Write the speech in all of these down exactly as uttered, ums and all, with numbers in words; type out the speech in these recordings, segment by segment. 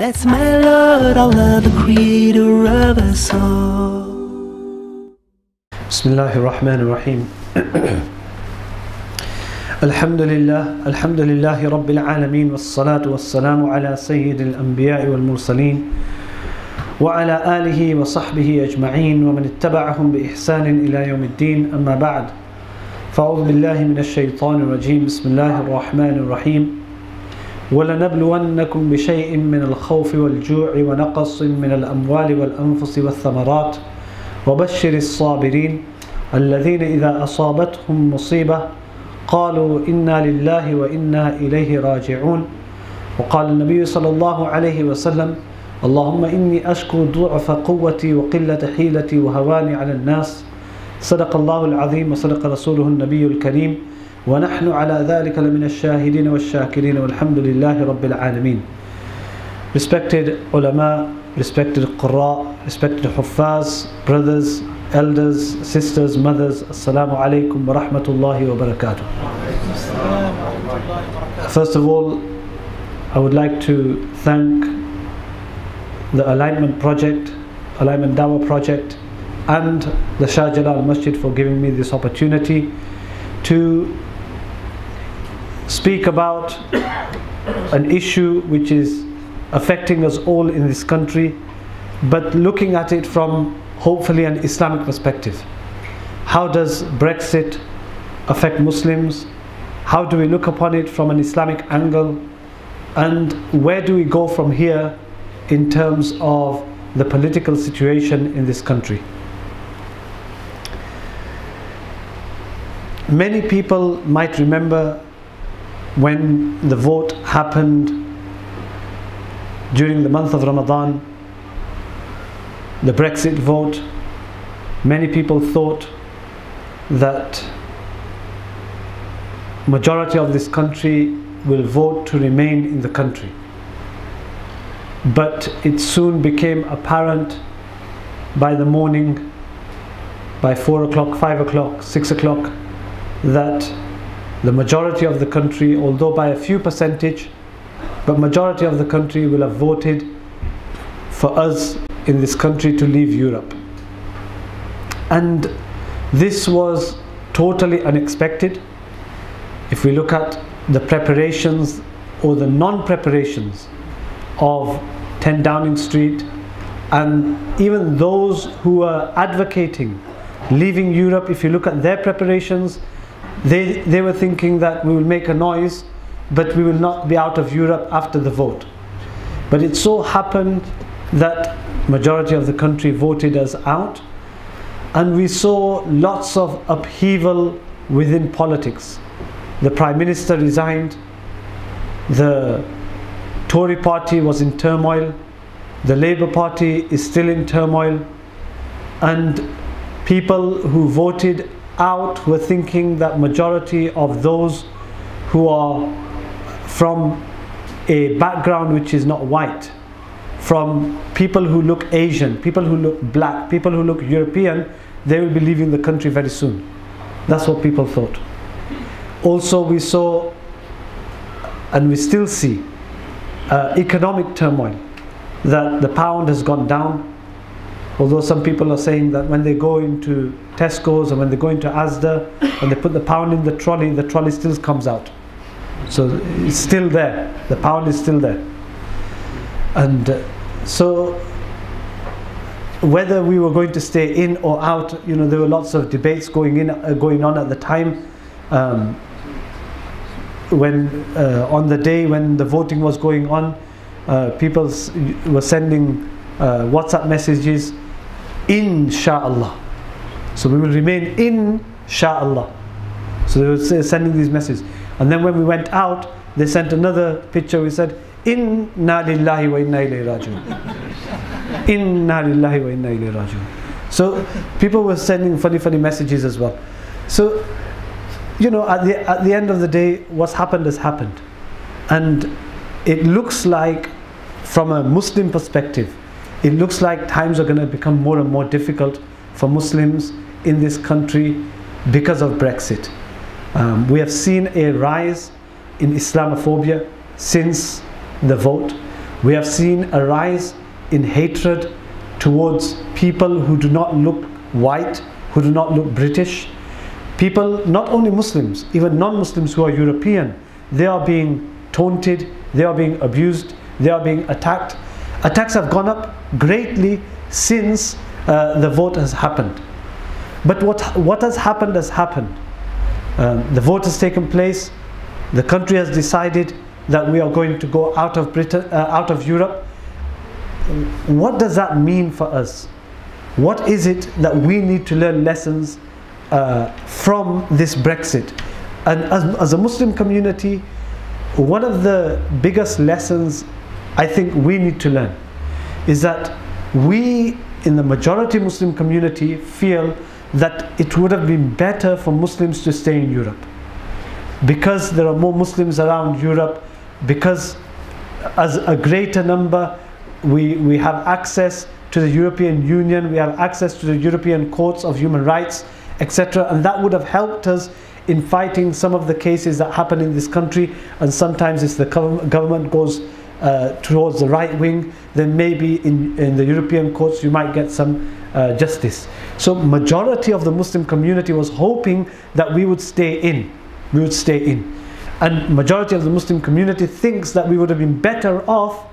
That's my Lord, Allah, the creator of us all. Bismillahirrahmanirrahim. Alhamdulillah, alhamdulillahi rabbil alameen, wassalatu wassalamu ala sayyidil anbiya'i wal mursaleen, wa ala alihi wa sahbihi ajma'een, wa man ittaba'ahum bi ihsanin ila yawmiddin, amma ba'd. Fa'udhu billahi minash shaitanir rajim, bismillahirrahmanirrahim. وَلَنَبْلُوَنَّكُمْ بِشَيْءٍ مِّنَ الْخَوْفِ وَالْجُوعِ وَنَقَصٍ مِّنَ الْأَمْوَالِ وَالْأَنفُسِ وَالثَّمَرَاتِ وَبَشِّرِ الصَّابِرِينَ الَّذِينَ إِذَا أَصَابَتْهُم مُّصِيبَةٌ قَالُوا إِنَّا لِلَّهِ وَإِنَّا إِلَيْهِ رَاجِعُونَ وقال النبي صلى الله عليه وسلم اللهم إني أشكو ضعف قوتي وقلة حيلتي وهواني على الناس صدق الله العظيم وصدق رسوله النبي الكريم وَنَحْنُ عَلَى ذَلِكَ لَمِنَ الشَّاهِدِينَ وَالشَّاكِرِينَ وَالْحَمْدُ لِلَّهِ رَبِّ الْعَالَمِينَ. Respected ulama, respected qurra, respected huffaz, brothers, elders, sisters, mothers, assalamu alaikum wa rahmatullahi wa barakatuh. First of all, I would like to thank the Alignment Project, Alignment Dawah Project, and the Shahjalal Masjid for giving me this opportunity to speak about an issue which is affecting us all in this country, but looking at it from hopefully an Islamic perspective. How does Brexit affect Muslims? How do we look upon it from an Islamic angle? And where do we go from here in terms of the political situation in this country? Many people might remember when the vote happened during the month of Ramadan, the Brexit vote. Many people thought that majority of this country will vote to remain in the country. But it soon became apparent by the morning, by four o'clock, five o'clock, six o'clock, that the majority of the country, although by a few percentage, but majority of the country will have voted for us in this country to leave Europe. And this was totally unexpected. If we look at the preparations or the non-preparations of ten Downing Street, and even those who were advocating leaving Europe, if you look at their preparations, They, they were thinking that we will make a noise, but we will not be out of Europe after the vote. But it so happened that majority of the country voted us out, and we saw lots of upheaval within politics. The Prime Minister resigned, the Tory party was in turmoil, the Labour Party is still in turmoil, and people who voted out were thinking that majority of those who are from a background which is not white, from people who look Asian, people who look black, people who look European, they will be leaving the country very soon. That's what people thought. Also, we saw, and we still see, uh, economic turmoil, that the pound has gone down. Although some people are saying that when they go into Tesco's or when they go into Asda and they put the pound in the trolley, the trolley still comes out. So it's still there. The pound is still there. And uh, so whether we were going to stay in or out, you know, there were lots of debates going in, uh, going on at the time. Um, when uh, on the day when the voting was going on, uh, people s were sending uh, WhatsApp messages. Insha'Allah. So we will remain Insha'Allah. So they were sending these messages. And then when we went out, they sent another picture. We said, Inna lillahi wa inna ilayhi raji'un. Inna lillahi wa inna ilayhi raji'un. So people were sending funny, funny messages as well. So, you know, at the, at the end of the day, what's happened has happened. And it looks like, from a Muslim perspective, it looks like times are going to become more and more difficult for Muslims in this country because of Brexit. Um, we have seen a rise in Islamophobia since the vote. We have seen a rise in hatred towards people who do not look white, who do not look British. People, not only Muslims, even non-Muslims who are European, they are being taunted, they are being abused, they are being attacked. Attacks have gone up greatly since uh, the vote has happened. But what, what has happened has happened. Um, the vote has taken place, the country has decided that we are going to go out of Britain, uh, out of Europe. What does that mean for us? What is it that we need to learn lessons uh, from this Brexit? And as, as a Muslim community, one of the biggest lessons I think we need to learn is that we in the majority Muslim community feel that it would have been better for Muslims to stay in Europe, because there are more Muslims around Europe, because as a greater number we, we have access to the European Union, we have access to the European Courts of Human Rights, et cetera. And that would have helped us in fighting some of the cases that happen in this country. And sometimes if the government goes uh, towards the right wing, then maybe in, in the European courts you might get some uh, justice. So majority of the Muslim community was hoping that we would stay in. We would stay in. And majority of the Muslim community thinks that we would have been better off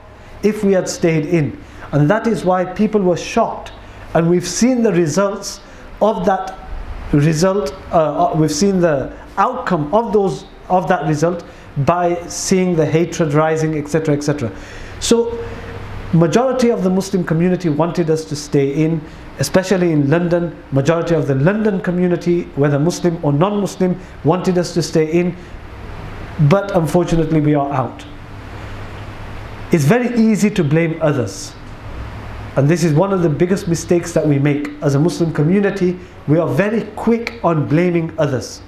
if we had stayed in. And that is why people were shocked. And we've seen the results of that result, uh, we've seen the outcome of those of that result by seeing the hatred rising, etc., et cetera. So majority of the Muslim community wanted us to stay in, especially in London. Majority of the London community, whether Muslim or non-Muslim, wanted us to stay in, but unfortunately we are out. It's very easy to blame others. And this is one of the biggest mistakes that we make as a Muslim community. We are very quick on blaming others.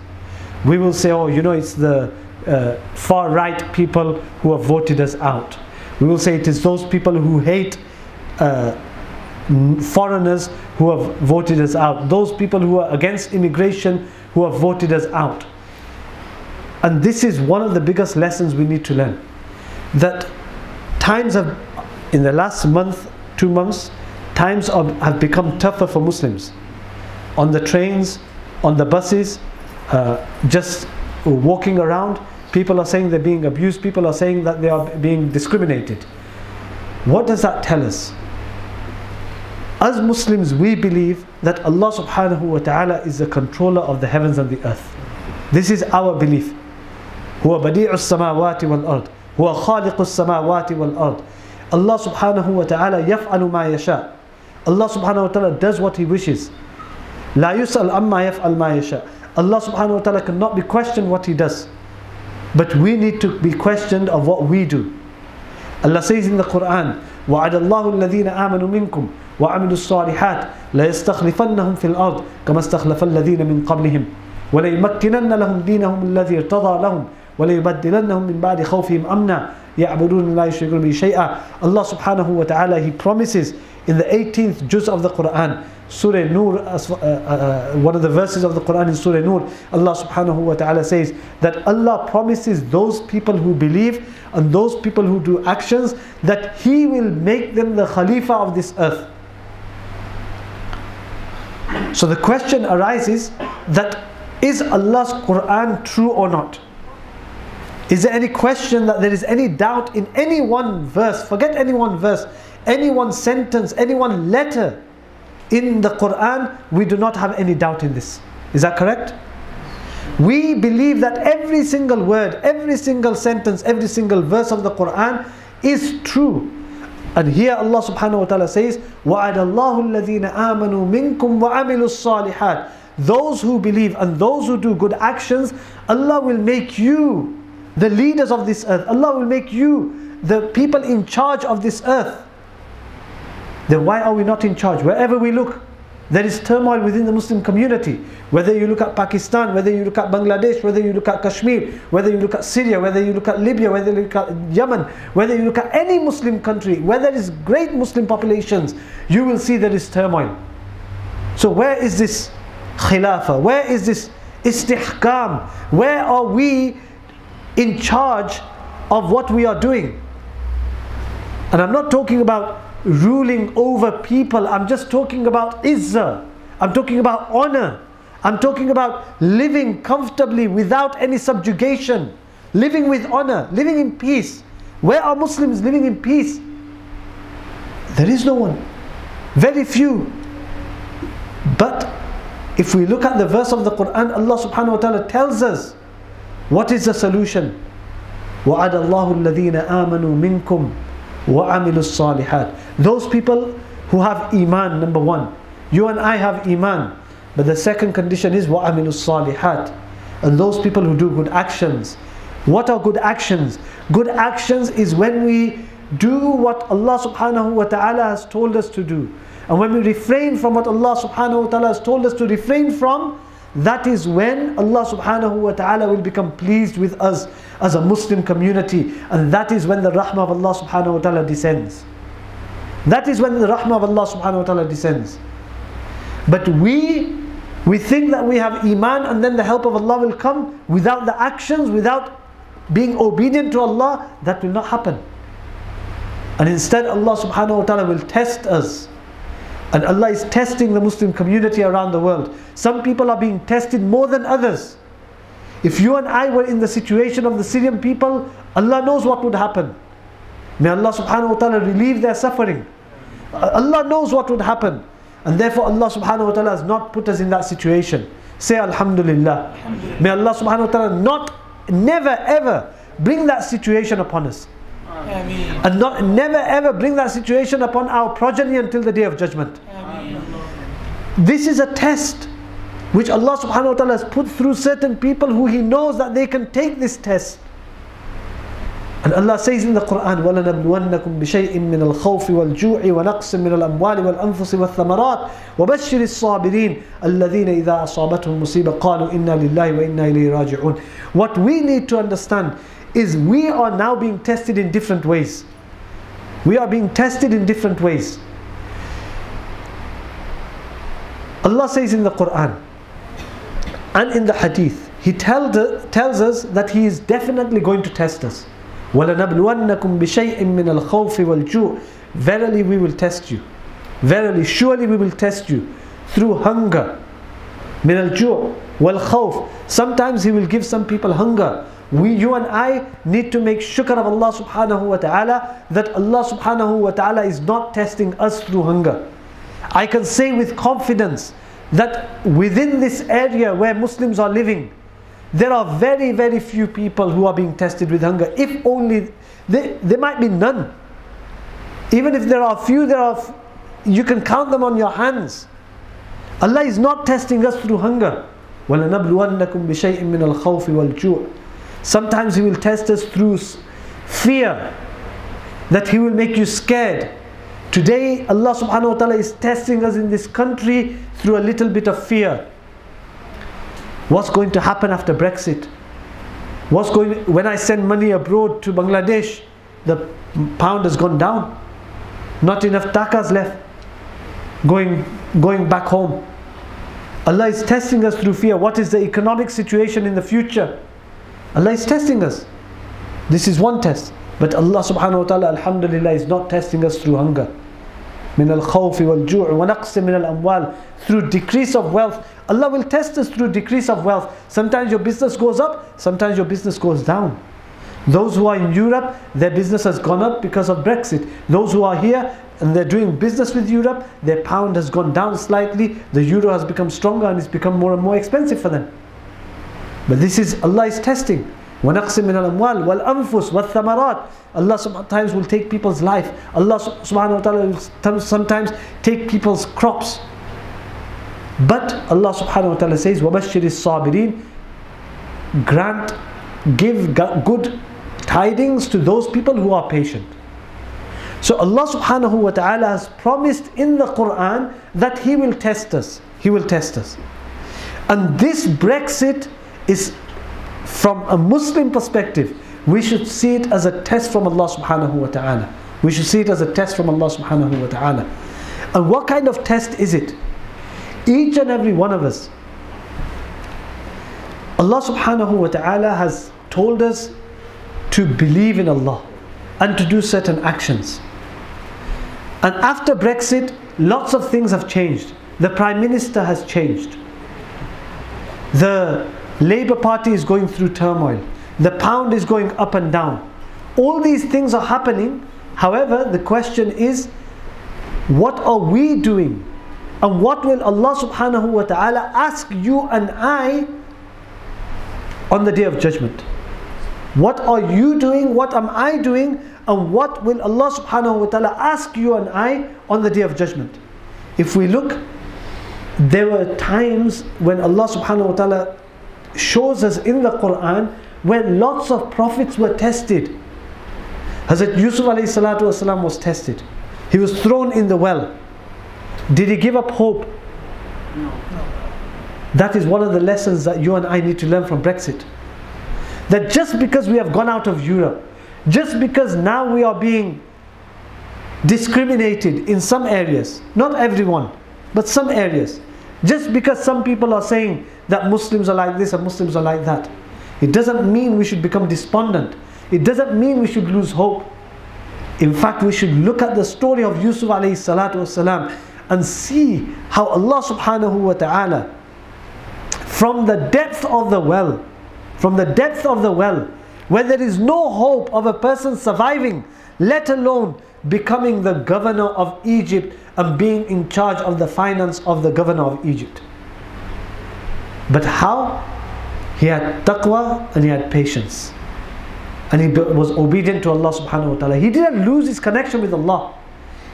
We will say, oh, you know, it's the uh, far right people who have voted us out. We will say it is those people who hate uh, foreigners who have voted us out. Those people who are against immigration who have voted us out. And this is one of the biggest lessons we need to learn. That times have, in the last month, two months, times have become tougher for Muslims. On the trains, on the buses, uh, just walking around, people are saying they're being abused, people are saying that they are being discriminated. What does that tell us? As Muslims, we believe that Allah subhanahu wa ta'ala is the controller of the heavens and the earth. This is our belief. هو بديع السماوات والأرض هو خالق السماوات والأرض. Allah subhanahu wa ta'ala yaf'alu ma yasha. Allah subhanahu wa ta'ala does what he wishes. La yus'al amma yaf'al ma yasha. Allah subhanahu wa ta'ala cannot be questioned what he does. But we need to be questioned of what we do. Allah says in the Quran, وَعَدَ اللَّهُ الَّذِينَ آمَنُوا مِنْكُمْ وَعَمِلُوا الصَّالِحَاتِ لَيَسْتَخْلِفَنَّهُمْ فِي الْأَرْضِ كَمَا اسْتَخْلَفَ الَّذِينَ مِنْ قَبْلِهِمْ وَلَيُمَكِّنَنَّ لَهُمْ دِينَهُمُ الَّذِي ارْتَضَى لَهُمْ وَلَيُبَدِّلَنَّهُمْ مِنْ بَعْدِ خَوْفِهِمْ أَمْنًا. Allah subhanahu wa ta'ala, he promises in the eighteenth juz of the Quran, Surah Nur, uh, uh, one of the verses of the Quran in Surah Nur, Allah subhanahu wa ta'ala says that Allah promises those people who believe and those people who do actions that he will make them the Khalifa of this earth. So the question arises that is Allah's Quran true or not? Is there any question that there is any doubt in any one verse? Forget any one verse, any one sentence, any one letter in the Quran. We do not have any doubt in this. Is that correct? We believe that every single word, every single sentence, every single verse of the Quran is true. And here Allah subhanahu wa ta'ala says, وَعَدَ اللَّهُ الَّذِينَ آمَنُوا مِنْكُمْ وَعَمِلُوا الصَّالِحَاتِ. Those who believe and those who do good actions, Allah will make you the leaders of this earth. Allah will make you the people in charge of this earth. Then why are we not in charge? Wherever we look, there is turmoil within the Muslim community. Whether you look at Pakistan, whether you look at Bangladesh, whether you look at Kashmir, whether you look at Syria, whether you look at Libya, whether you look at Yemen, whether you look at any Muslim country, where there is great Muslim populations, you will see there is turmoil. So where is this Khilafah? Where is this istihkam? Where are we in charge of what we are doing? And I'm not talking about ruling over people. I'm just talking about izzah. I'm talking about honor. I'm talking about living comfortably without any subjugation. Living with honor. Living in peace. Where are Muslims living in peace? There is no one. Very few. But if we look at the verse of the Quran, Allah subhanahu wa ta'ala tells us what is the solution. وَعَدَ اللَّهُ الَّذِينَ آمَنُوا مِنْكُمْ وَعَمِلُوا الصَّالِحَاتِ. Those people who have iman, number one. You and I have iman. But the second condition is وَعَمِلُوا الصَّالِحَاتِ. And those people who do good actions. What are good actions? Good actions is when we do what Allah subhanahu wa ta'ala has told us to do. And when we refrain from what Allah subhanahu wa ta'ala has told us to refrain from, that is when Allah subhanahu wa ta'ala will become pleased with us as a Muslim community. And that is when the rahmah of Allah subhanahu wa ta'ala descends. That is when the rahmah of Allah subhanahu wa ta'ala descends. But we, we think that we have iman and then the help of Allah will come without the actions, without being obedient to Allah. That will not happen. And instead Allah subhanahu wa ta'ala will test us. And Allah is testing the Muslim community around the world. Some people are being tested more than others. If you and I were in the situation of the Syrian people, Allah knows what would happen. May Allah subhanahu wa ta'ala relieve their suffering. Allah knows what would happen. And therefore Allah subhanahu wa ta'ala has not put us in that situation. Say Alhamdulillah. Alhamdulillah. May Allah subhanahu wa ta'ala not, never ever bring that situation upon us. Ameen. And not, never ever bring that situation upon our progeny until the Day of Judgment. Ameen. This is a test which Allah subhanahu wa ta'ala has put through certain people who He knows that they can take this test. And Allah says in the Quran, وَلَنَبْلُوَنَّكُمْ بِشَيْءٍ مِّنَ الْخَوْفِ وَالْجُوعِ وَنَقْصٍ مِّنَ الْأَمْوَالِ وَالْأَنفُسِ وَالثَّمَرَاتِ وَبَشِّرِ الصَّابِرِينَ الَّذِينَ إِذَا أَصَابَتْهُمْ مُصِيبَةٌ قَالُوا إِنَّا لِلَّهِ وَإِنَّا إِلَيْهِ رَاجِعُونَ. What we need to understand is we are now being tested in different ways. We are being tested in different ways. Allah says in the Quran and in the Hadith, He tell, tells us that He is definitely going to test us. وَلَنَبْلُوَنَّكُمْ بِشَيْءٍ مِّنَ الْخَوْفِ وَالْجُوعِ. Verily we will test you. Verily, surely we will test you through hunger. مِنَ الْجُوعِ وَالْخَوْفِ. Sometimes He will give some people hunger. We, you and I need to make shukr of Allah subhanahu wa ta'ala that Allah subhanahu wa ta'ala is not testing us through hunger. I can say with confidence that within this area where Muslims are living, there are very, very few people who are being tested with hunger. If only, they, there might be none. Even if there are few, there are, you can count them on your hands. Allah is not testing us through hunger. وَلَنَبْلُوَنَّكُمْ بِشَيْءٍ مِّنَ الْخَوْفِ وَالْجُوعِ. Sometimes He will test us through fear, that He will make you scared. Today Allah subhanahu wa ta'ala is testing us in this country through a little bit of fear. What's going to happen after Brexit? What's going, when I send money abroad to Bangladesh, the pound has gone down. Not enough takas left going, going back home. Allah is testing us through fear. What is the economic situation in the future? Allah is testing us. This is one test. But Allah subhanahu wa ta'ala, alhamdulillah, is not testing us through hunger. Min al-khawfi wal-ju'i wa naqsin min al-amwal. Through decrease of wealth. Allah will test us through decrease of wealth. Sometimes your business goes up, sometimes your business goes down. Those who are in Europe, their business has gone up because of Brexit. Those who are here and they're doing business with Europe, their pound has gone down slightly, the euro has become stronger and it's become more and more expensive for them. But this is, Allah is testing. وَنَقْسِمْ مِنَ الْأَمْوَالِ وَالْأَنفُسِ وَالثَّمَرَاتِ. Allah sometimes will take people's life. Allah subhanahu wa ta'ala will sometimes take people's crops. But Allah subhanahu wa ta'ala says, وَبَشِّرِ الصَّابِرِينَ. Grant, give good tidings to those people who are patient. So Allah subhanahu wa ta'ala has promised in the Quran that He will test us. He will test us. And this Brexit is, from a Muslim perspective, we should see it as a test from Allah subhanahu wa ta'ala. We should see it as a test from Allah subhanahu wa ta'ala. And what kind of test is it? Each and every one of us, Allah subhanahu wa ta'ala has told us to believe in Allah and to do certain actions. And after Brexit, lots of things have changed. The Prime Minister has changed. The Labour Party is going through turmoil. The pound is going up and down. All these things are happening. However, the question is, what are we doing? And what will Allah subhanahu wa ta'ala ask you and I on the Day of Judgment? What are you doing? What am I doing? And what will Allah subhanahu wa ta'ala ask you and I on the Day of Judgment? If we look, there were times when Allah subhanahu wa ta'ala shows us in the Quran when lots of prophets were tested. Hazrat Yusuf alayhi salatu wasalam was tested. He was thrown in the well. Did he give up hope? No. That is one of the lessons that you and I need to learn from Brexit. That just because we have gone out of Europe, just because now we are being discriminated in some areas, not everyone, but some areas, just because some people are saying that Muslims are like this and Muslims are like that, it doesn't mean we should become despondent. It doesn't mean we should lose hope. In fact, we should look at the story of Yusuf alayhi salatu wasalam and see how Allah subhanahu wa ta'ala, from the depth of the well, from the depth of the well, where there is no hope of a person surviving, let alone becoming the governor of Egypt and being in charge of the finance of the governor of Egypt. But how? He had taqwa and he had patience. And he was obedient to Allah subhanahu wa ta'ala. He didn't lose his connection with Allah.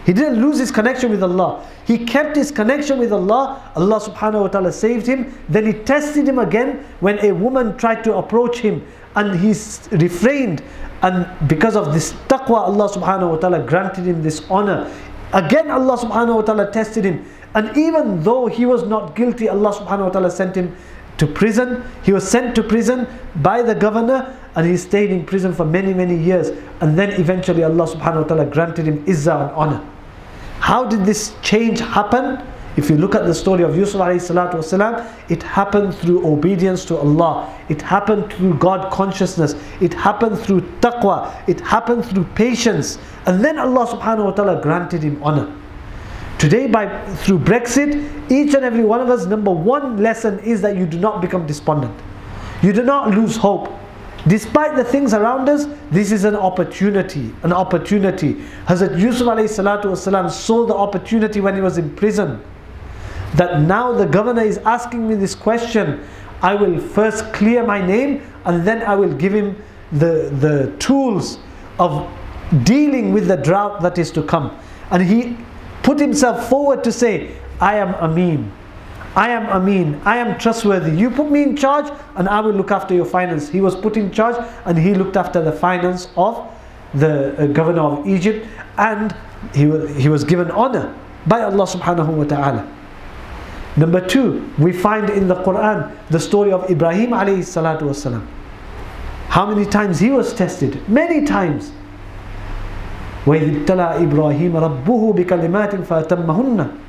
He didn't lose his connection with Allah. He kept his connection with Allah. Allah subhanahu wa ta'ala saved him. Then he tested him again when a woman tried to approach him and he refrained. And because of this taqwa, Allah subhanahu wa ta'ala granted him this honor. Again, Allah subhanahu wa ta'ala tested him. And even though he was not guilty, Allah subhanahu wa ta'ala sent him to prison. He was sent to prison by the governor and he stayed in prison for many, many years. And then eventually Allah subhanahu wa ta'ala granted him izzah and honor. How did this change happen? If you look at the story of Yusuf ﷺ, it happened through obedience to Allah. It happened through God consciousness. It happened through taqwa. It happened through patience. And then Allah subhanahu wa ta'ala granted him honor. Today, by through Brexit, each and every one of us, number one lesson is that you do not become despondent. You do not lose hope. Despite the things around us, this is an opportunity, an opportunity. Hazrat Yusuf alayhi salatu wasalam saw the opportunity when he was in prison. That now the governor is asking me this question, I will first clear my name and then I will give him the, the tools of dealing with the drought that is to come. And he put himself forward to say, I am Ameen. I am Ameen, I am trustworthy. You put me in charge and I will look after your finance. He was put in charge and he looked after the finance of the uh, governor of Egypt, and he, he was given honor by Allah subhanahu wa ta'ala. Number two, we find in the Quran the story of Ibrahim alayhi salatu wasalam. How many times he was tested? Many times. وَإِذِ ابْتَلَىٰ إِبْرَاهِيمَ رَبُّهُ بِكَلِمَاتٍ فَأَتَمَّهُنَّ.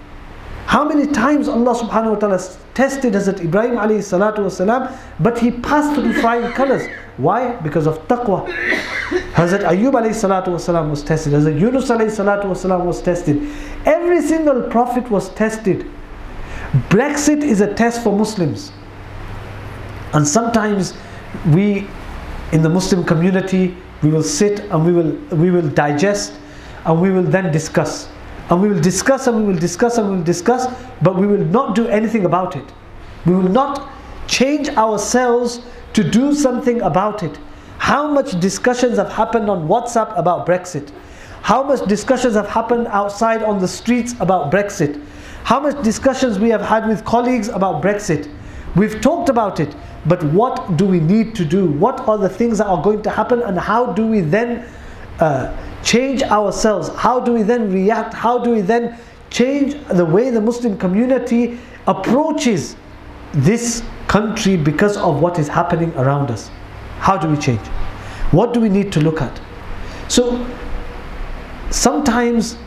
How many times Allah subhanahu wa ta'ala tested Hazrat Ibrahim alayhi salatu wasalam, but he passed through flying colors. Why? Because of taqwa. Hazrat Ayyub alayhi salatu wasalam was tested. Hazrat Yunus alayhi salatu wasalam was tested. Every single prophet was tested. Brexit is a test for Muslims. And sometimes we in the Muslim community, we will sit and we will, we will digest and we will then discuss. And we will discuss and we will discuss and we will discuss, but we will not do anything about it. We will not change ourselves to do something about it. How much discussions have happened on WhatsApp about Brexit? How much discussions have happened outside on the streets about Brexit? How much discussions we have had with colleagues about Brexit? We've talked about it, but what do we need to do? What are the things that are going to happen and how do we then Uh, change ourselves? How do we then react? How do we then change the way the Muslim community approaches this country because of what is happening around us? How do we change? What do we need to look at? So sometimes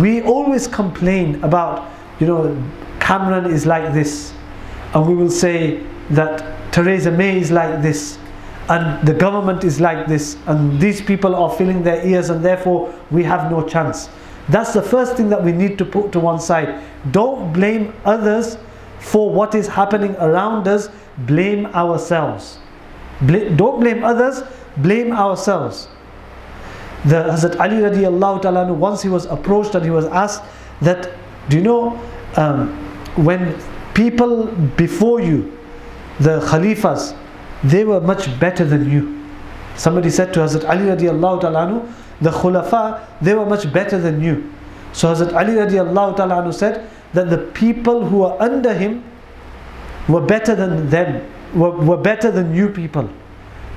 we always complain about, you know, Cameron is like this, and we will say that Theresa May is like this, and the government is like this, and these people are filling their ears and therefore we have no chance. That's the first thing that we need to put to one side. Don't blame others for what is happening around us. Blame ourselves. Bl- don't blame others, blame ourselves. The Hazrat Ali radiallahu ta'ala, once he was approached and he was asked that, do you know, um, when people before you, the Khalifas, they were much better than you. Somebody said to Hazrat Ali radiallahu ta'ala, the Khulafa, they were much better than you. So Hazrat Ali radiallahu ta'ala said that the people who were under him were better than them, were, were better than you people.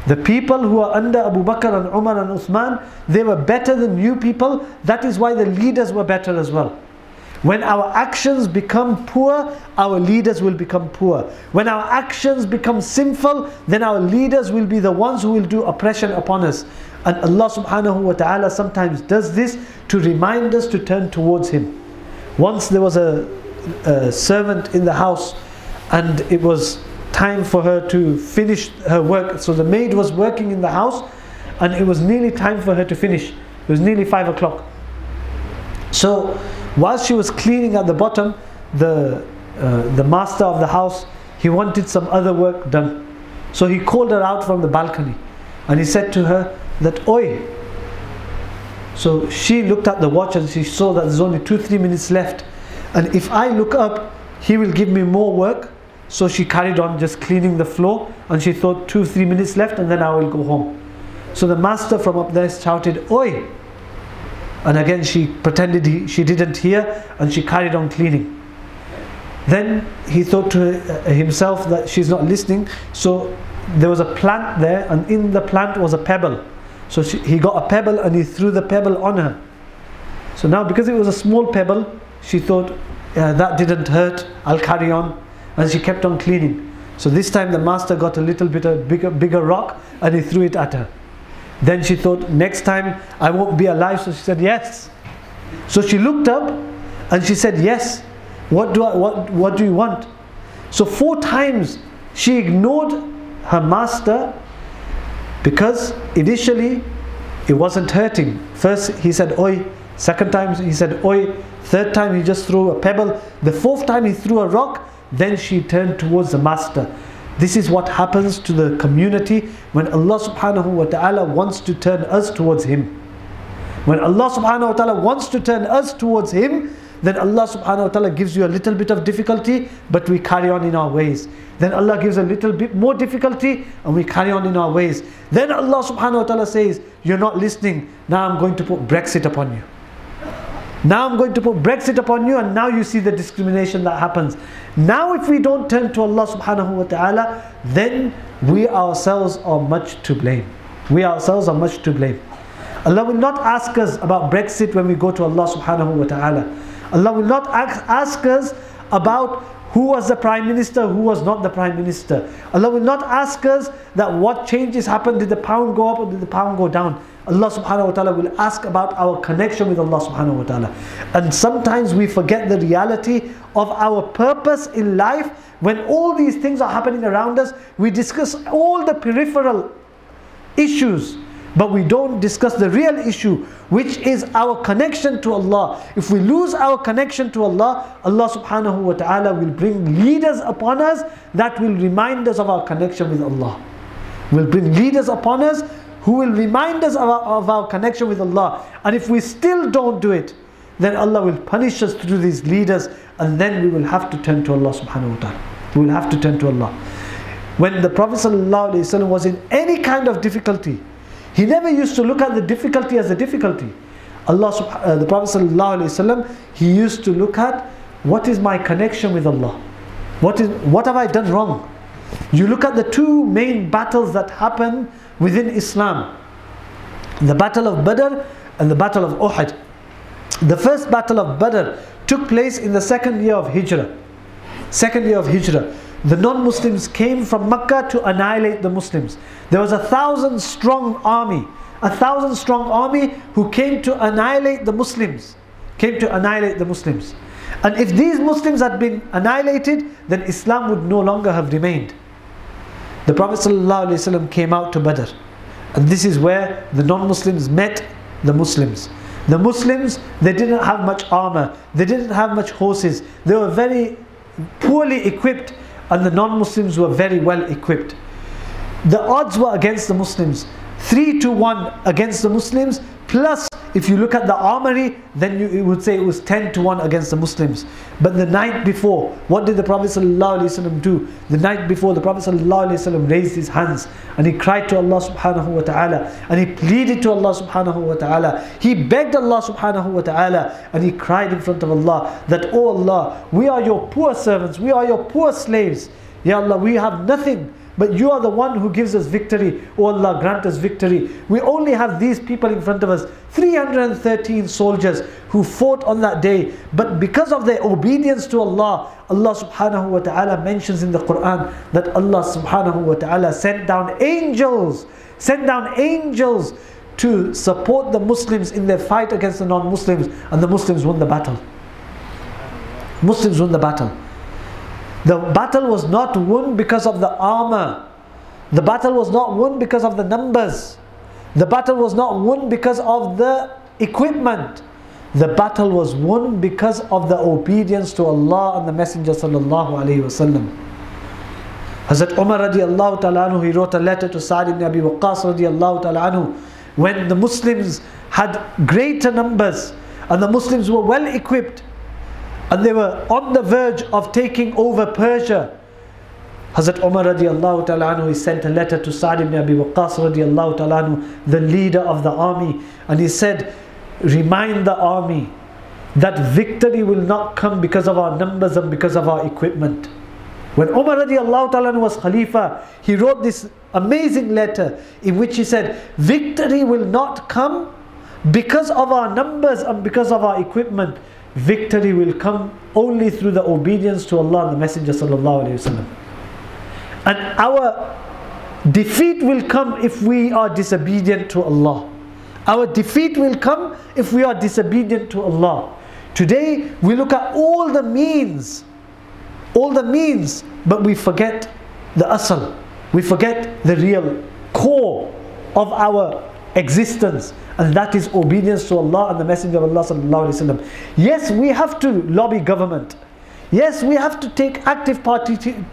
The people who are under Abu Bakr and Umar and Uthman, they were better than you people. That is why the leaders were better as well. When our actions become poor, our leaders will become poor. When our actions become sinful, then our leaders will be the ones who will do oppression upon us. And Allah subhanahu wa ta'ala sometimes does this to remind us to turn towards Him. Once there was a, a servant in the house and it was time for her to finish her work. So the maid was working in the house and it was nearly time for her to finish. It was nearly five o'clock. So while she was cleaning at the bottom, the uh, the master of the house, he wanted some other work done. So he called her out from the balcony and he said to her that, "Oi." So she looked at the watch and she saw that there's only two, three minutes left. And if I look up, he will give me more work. So she carried on just cleaning the floor and she thought two, three minutes left and then I will go home. So the master from up there shouted, "Oi!" And again she pretended he, she didn't hear and she carried on cleaning. Then he thought to himself that she's not listening. So there was a plant there and in the plant was a pebble. So she, he got a pebble and he threw the pebble on her. So now because it was a small pebble, she thought uh, that didn't hurt, I'll carry on. And she kept on cleaning. So this time the master got a little bit of bigger, bigger rock and he threw it at her. Then she thought, next time I won't be alive. So she said, "Yes." So she looked up and she said, "Yes. What do I, what, what do you want?" So four times she ignored her master because initially it wasn't hurting. First he said, "Oi." Second time he said, "Oi." Third time he just threw a pebble. The fourth time he threw a rock. Then she turned towards the master. This is what happens to the community when Allah subhanahu wa ta'ala wants to turn us towards Him. When Allah subhanahu wa ta'ala wants to turn us towards Him, then Allah subhanahu wa ta'ala gives you a little bit of difficulty, but we carry on in our ways. Then Allah gives a little bit more difficulty and we carry on in our ways. Then Allah subhanahu wa ta'ala says, "You're not listening. Now I'm going to put Brexit upon you. Now I'm going to put Brexit upon you," and now you see the discrimination that happens. Now if we don't turn to Allah subhanahu wa ta'ala, then we ourselves are much to blame. We ourselves are much to blame. Allah will not ask us about Brexit when we go to Allah subhanahu wa ta'ala. Allah will not ask us about who was the Prime Minister, who was not the Prime Minister. Allah will not ask us that what changes happened, did the pound go up or did the pound go down. Allah subhanahu wa ta'ala will ask about our connection with Allah subhanahu wa ta'ala. And sometimes we forget the reality of our purpose in life. When all these things are happening around us, we discuss all the peripheral issues, but we don't discuss the real issue, which is our connection to Allah. If we lose our connection to Allah, Allah subhanahu wa ta'ala will bring leaders upon us that will remind us of our connection with Allah. Will bring leaders upon us who will remind us of our, of our connection with Allah. And if we still don't do it, then Allah will punish us through these leaders, and then we will have to turn to Allah subhanahu wa ta'ala. We will have to turn to Allah. When the Prophet sallallahu alaihi wasallam was in any kind of difficulty, he never used to look at the difficulty as a difficulty. Allah, uh, the Prophet sallallahu alaihi wasallam, he used to look at, what is my connection with Allah? What is, what have I done wrong? You look at the two main battles that happen within Islam, the Battle of Badr and the Battle of Uhud. The first Battle of Badr took place in the second year of Hijrah. Second year of Hijrah. The non-Muslims came from Makkah to annihilate the Muslims. There was a thousand strong army, a thousand strong army who came to annihilate the Muslims, came to annihilate the Muslims. And if these Muslims had been annihilated, then Islam would no longer have remained. The Prophet ﷺ came out to Badr, and this is where the non-Muslims met the Muslims. The Muslims, they didn't have much armor, they didn't have much horses, they were very poorly equipped, and the non-Muslims were very well equipped. The odds were against the Muslims, three to one against the Muslims, plus if you look at the armory, then you, you would say it was ten to one against the Muslims. But the night before, what did the Prophet ﷺ do? The night before, the Prophet ﷺ raised his hands and he cried to Allah subhanahu wa ta'ala, and he pleaded to Allah subhanahu wa ta'ala. He begged Allah subhanahu wa ta'ala, and he cried in front of Allah that, "Oh Allah, we are your poor servants, we are your poor slaves. Ya Allah, we have nothing. But you are the one who gives us victory. O Allah, grant us victory. We only have these people in front of us." three hundred thirteen soldiers who fought on that day. But because of their obedience to Allah, Allah subhanahu wa ta'ala mentions in the Quran that Allah subhanahu wa ta'ala sent down angels, sent down angels to support the Muslims in their fight against the non-Muslims. And the Muslims won the battle. Muslims won the battle. The battle was not won because of the armor. The battle was not won because of the numbers. The battle was not won because of the equipment. The battle was won because of the obedience to Allah and the Messenger sallallahu alaihi wasallam. Hazrat Umar radiallahu ta'ala anhu, he wrote a letter to Sa'ad ibn Abi Waqqas radiallahu ta'ala anhu. When the Muslims had greater numbers and the Muslims were well equipped, and they were on the verge of taking over Persia, Hazrat Umar radiallahu ta'ala anhu, he sent a letter to Sa'ad ibn Abi Waqqas radiallahu ta'ala anhu, the leader of the army, and he said, "Remind the army that victory will not come because of our numbers and because of our equipment." When Umar radiallahu ta'ala anhu was Khalifa, he wrote this amazing letter in which he said, "Victory will not come because of our numbers and because of our equipment. Victory will come only through the obedience to Allah and the Messenger sallallahu alaihi wasallam. And our defeat will come if we are disobedient to Allah. Our defeat will come if we are disobedient to Allah." Today we look at all the means, all the means, but we forget the asal. We forget the real core of our existence, and that is obedience to Allah and the Messenger of Allah sallallahu alaihi wasallam. Yes, we have to lobby government. Yes, we have to take active participation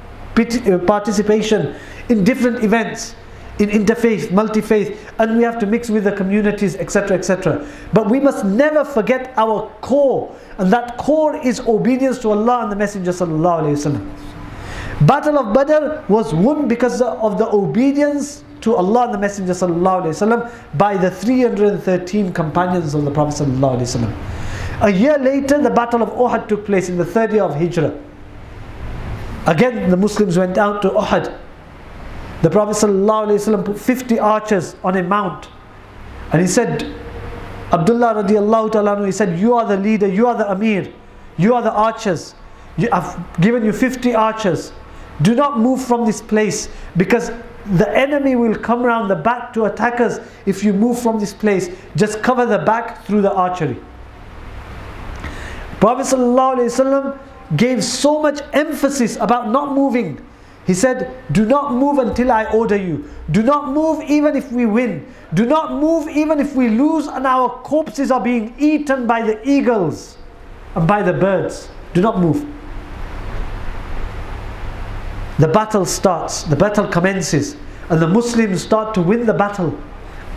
in different events, in interfaith, multi-faith, and we have to mix with the communities, etc, et cetera. But we must never forget our core, and that core is obedience to Allah and the Messenger sallallahu alaihi wasallam. Battle of Badr was won because of the obedience to Allah and the Messenger sallallahu alaihi wasallam by the three hundred thirteen companions of the Prophet sallallahu alaihi wasallam. A year later, the Battle of Uhud took place in the third year of Hijrah. Again, the Muslims went out to Uhud. The Prophet sallallahu alaihi wasallam put fifty archers on a mount, and he said, Abdullah radiallahu ta'ala, he said, "You are the leader, you are the Amir, you are the archers. I've given you fifty archers. Do not move from this place, because the enemy will come round the back to attack us if you move from this place. Just cover the back through the archery." Prophet ﷺ gave so much emphasis about not moving. He said, "Do not move until I order you. Do not move even if we win. Do not move even if we lose and our corpses are being eaten by the eagles and by the birds. Do not move." The battle starts, the battle commences, and the Muslims start to win the battle,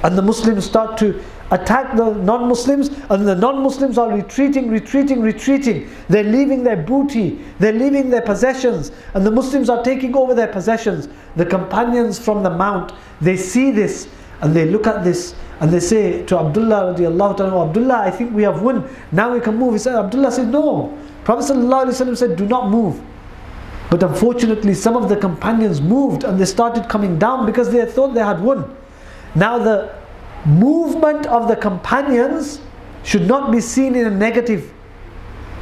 and the Muslims start to attack the non-Muslims, and the non-Muslims are retreating, retreating, retreating. They're leaving their booty, they're leaving their possessions, and the Muslims are taking over their possessions. The companions from the mount, they see this, and they look at this, and they say to Abdullah radiallahu ta'ala, "Abdullah, I think we have won, now we can move." He said, Abdullah said, "No." Prophet sallallahu alaihi wasallam said, "Do not move." But unfortunately, some of the companions moved and they started coming down because they thought they had won. Now the movement of the companions should not be seen in a negative,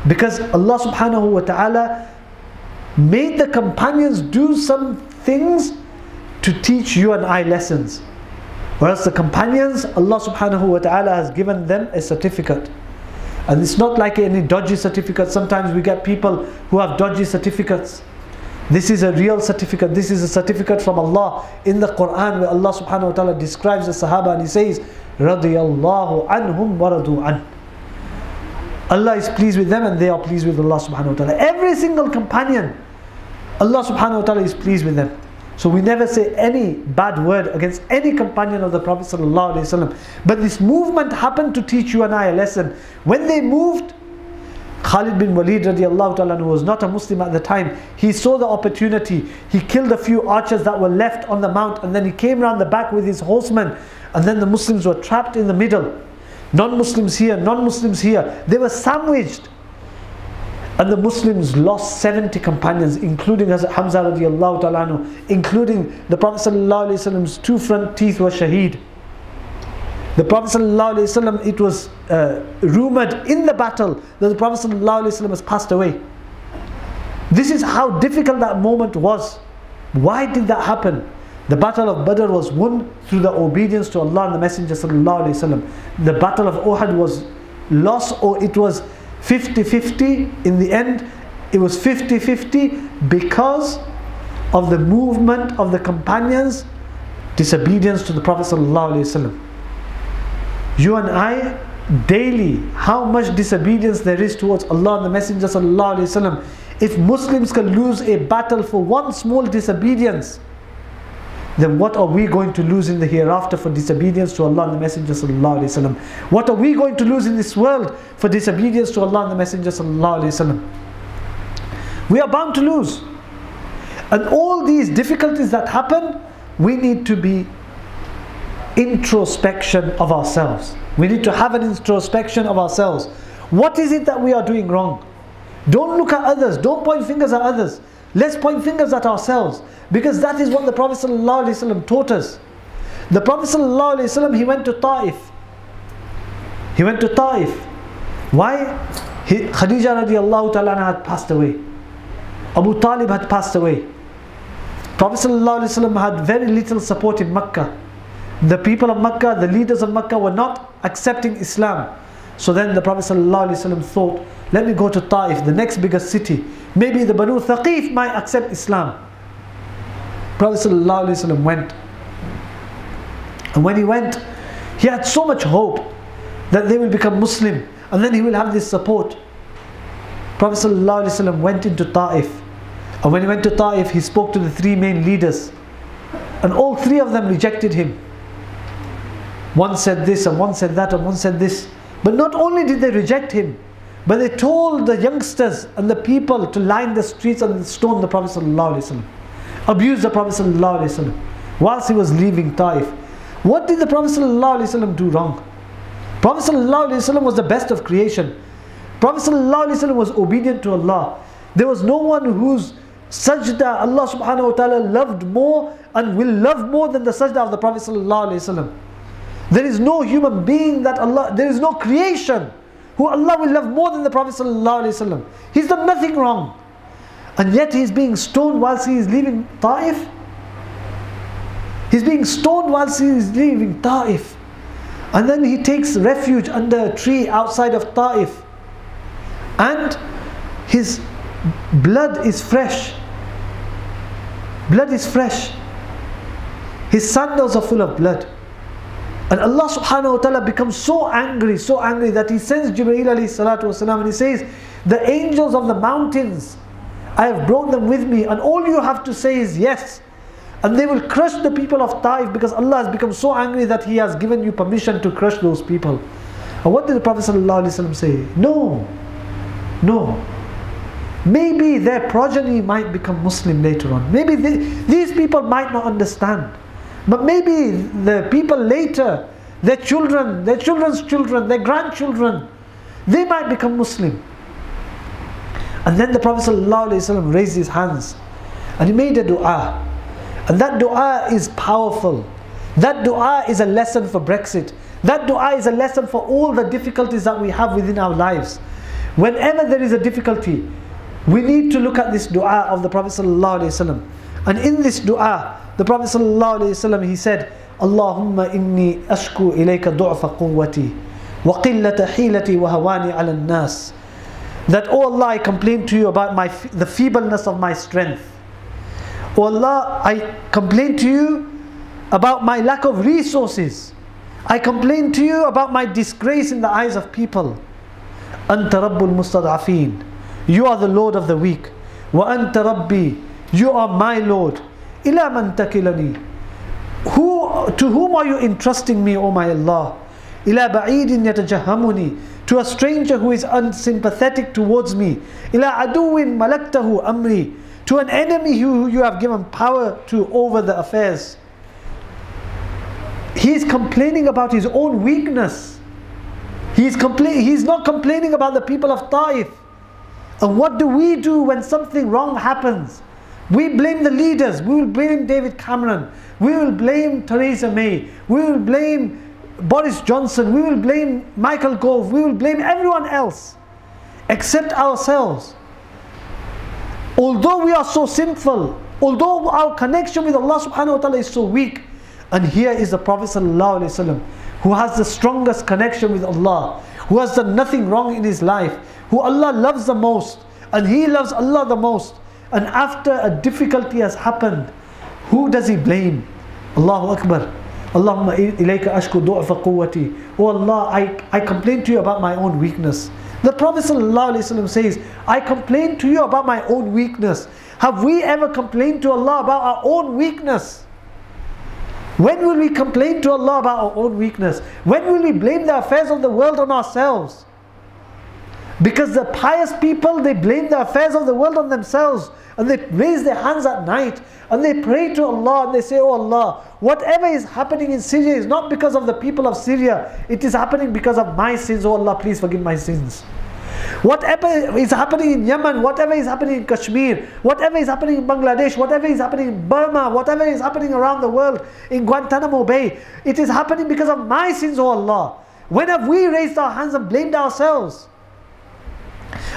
because Allah subhanahu wa ta'ala made the companions do some things to teach you and I lessons. Whereas the companions, Allah subhanahu wa ta'ala has given them a certificate. And it's not like any dodgy certificate. Sometimes we get people who have dodgy certificates. This is a real certificate. This is a certificate from Allah in the Quran, where Allah subhanahu wa ta'ala describes the Sahaba and He says, radiyallahu anhum waradu an. Allah is pleased with them and they are pleased with Allah subhanahu wa ta'ala. Every single companion, Allah subhanahu wa ta'ala is pleased with them. So we never say any bad word against any companion of the Prophet sallallahu alaihi wasallam. But this movement happened to teach you and I a lesson. When they moved, Khalid bin Walid radiallahu ta'ala, who was not a Muslim at the time, he saw the opportunity. He killed a few archers that were left on the mount, and then he came round the back with his horsemen, and then the Muslims were trapped in the middle. Non-Muslims here, non-Muslims here. They were sandwiched. And the Muslims lost seventy companions, including Hazrat Hamza radiallahu ta'ala, including the Prophet sallallahu alaihi wasallam's two front teeth were shaheed. The Prophet ﷺ, it was uh, rumoured in the battle that the Prophet ﷺ has passed away. This is how difficult that moment was. Why did that happen? The Battle of Badr was won through the obedience to Allah and the Messenger ﷺ. The Battle of Uhud was lost, or it was fifty fifty in the end. It was fifty fifty because of the movement of the companions' disobedience to the Prophet ﷺ. You and I, daily, how much disobedience there is towards Allah and the Messenger sallallahu alaihi wasallam. If Muslims can lose a battle for one small disobedience, then what are we going to lose in the hereafter for disobedience to Allah and the Messenger sallallahu alaihi wasallam? What are we going to lose in this world for disobedience to Allah and the Messenger sallallahu alaihi wasallam? We are bound to lose. And all these difficulties that happen, we need to be introspection of ourselves. We need to have an introspection of ourselves. What is it that we are doing wrong? Don't look at others. Don't point fingers at others. Let's point fingers at ourselves, because that is what the Prophet ﷺ taught us. The Prophet ﷺ, he went to Taif. He went to Taif. Why? He, Khadija radiallahu ta'ala had passed away. Abu Talib had passed away. Prophet ﷺ had very little support in Makkah. The people of Makkah, the leaders of Makkah were not accepting Islam. So then the Prophet ﷺ thought, let me go to Taif, the next biggest city. Maybe the Banu Thaqif might accept Islam. Prophet ﷺ went. And when he went, he had so much hope that they will become Muslim and then he will have this support. Prophet ﷺ went into Taif. And when he went to Taif, he spoke to the three main leaders. And all three of them rejected him. One said this and one said that and one said this. But not only did they reject him, but they told the youngsters and the people to line the streets and stone the Prophet ﷺ. Abuse the Prophet ﷺ whilst he was leaving Taif. What did the Prophet ﷺ do wrong? Prophet ﷺ was the best of creation. Prophet ﷺ was obedient to Allah. There was no one whose sajda Allah subhanahu wa ta'ala loved more and will love more than the sajda of the Prophet ﷺ. There is no human being that Allah, there is no creation who Allah will love more than the Prophet ﷺ. He's done nothing wrong. And yet he's being stoned whilst he is leaving Taif. He's being stoned whilst he is leaving Taif. And then he takes refuge under a tree outside of Taif. And his blood is fresh. Blood is fresh. His sandals are full of blood. And Allah subhanahu wa ta'ala becomes so angry, so angry that He sends Jibreel alayhi salatu wasalam and He says, the angels of the mountains, I have brought them with me and all you have to say is yes. And they will crush the people of Taif because Allah has become so angry that He has given you permission to crush those people. And what did the Prophet sallallahu alayhi wasalam say? No, no. Maybe their progeny might become Muslim later on. Maybe they, these people might not understand. But maybe the people later, their children, their children's children, their grandchildren, they might become Muslim. And then the Prophet ﷺ raised his hands and he made a dua. And that dua is powerful. That dua is a lesson for Brexit. That dua is a lesson for all the difficulties that we have within our lives. Whenever there is a difficulty, we need to look at this dua of the Prophet ﷺ. And in this dua, the Prophet ﷺ, he said, Allahumma inni ashku ilayka du'fa quwwati wa qillata hilati wa hawani ala an-nas. That, oh Allah, I complain to you about my, the feebleness of my strength Oh Allah, I complain to you about my lack of resources. I complain to you about my disgrace in the eyes of people. Anta Rabbul Mustad'afeen. You are the Lord of the weak. Wa Anta Rabbi. You are my Lord. Ila man takilani. Who, to whom are you entrusting me, O my Allah? Ila ba'idin yatajahamuni. To a stranger who is unsympathetic towards me. Ila aduwin malaktahu amri. To an enemy who you have given power to over the affairs. He is complaining about his own weakness. He is compla- he's not complaining about the people of Taif. And what do we do when something wrong happens? We blame the leaders. We will blame David Cameron. We will blame Theresa May. We will blame Boris Johnson. We will blame Michael Gove. We will blame everyone else except ourselves. Although we are so sinful, although our connection with Allah subhanahu wa ta'ala is so weak, and here is the Prophet sallallahu alayhi wa sallam, who has the strongest connection with Allah, who has done nothing wrong in his life, who Allah loves the most, and he loves Allah the most. And after a difficulty has happened, who does he blame? Allahu Akbar. Allahumma ilayka ashku du'fa quwwati. Oh Allah, I, I complain to you about my own weakness. The Prophet ﷺ says, I complain to you about my own weakness. Have we ever complained to Allah about our own weakness? When will we complain to Allah about our own weakness? When will we blame the affairs of the world on ourselves? Because the pious people, they blame the affairs of the world on themselves, and they raise their hands at night and they pray to Allah and they say, Oh Allah, whatever is happening in Syria is not because of the people of Syria. It is happening because of my sins. Oh Allah, please forgive my sins. Whatever is happening in Yemen, whatever is happening in Kashmir, whatever is happening in Bangladesh, whatever is happening in Burma, whatever is happening around the world in Guantanamo Bay, it is happening because of my sins, Oh Allah. When have we raised our hands and blamed ourselves?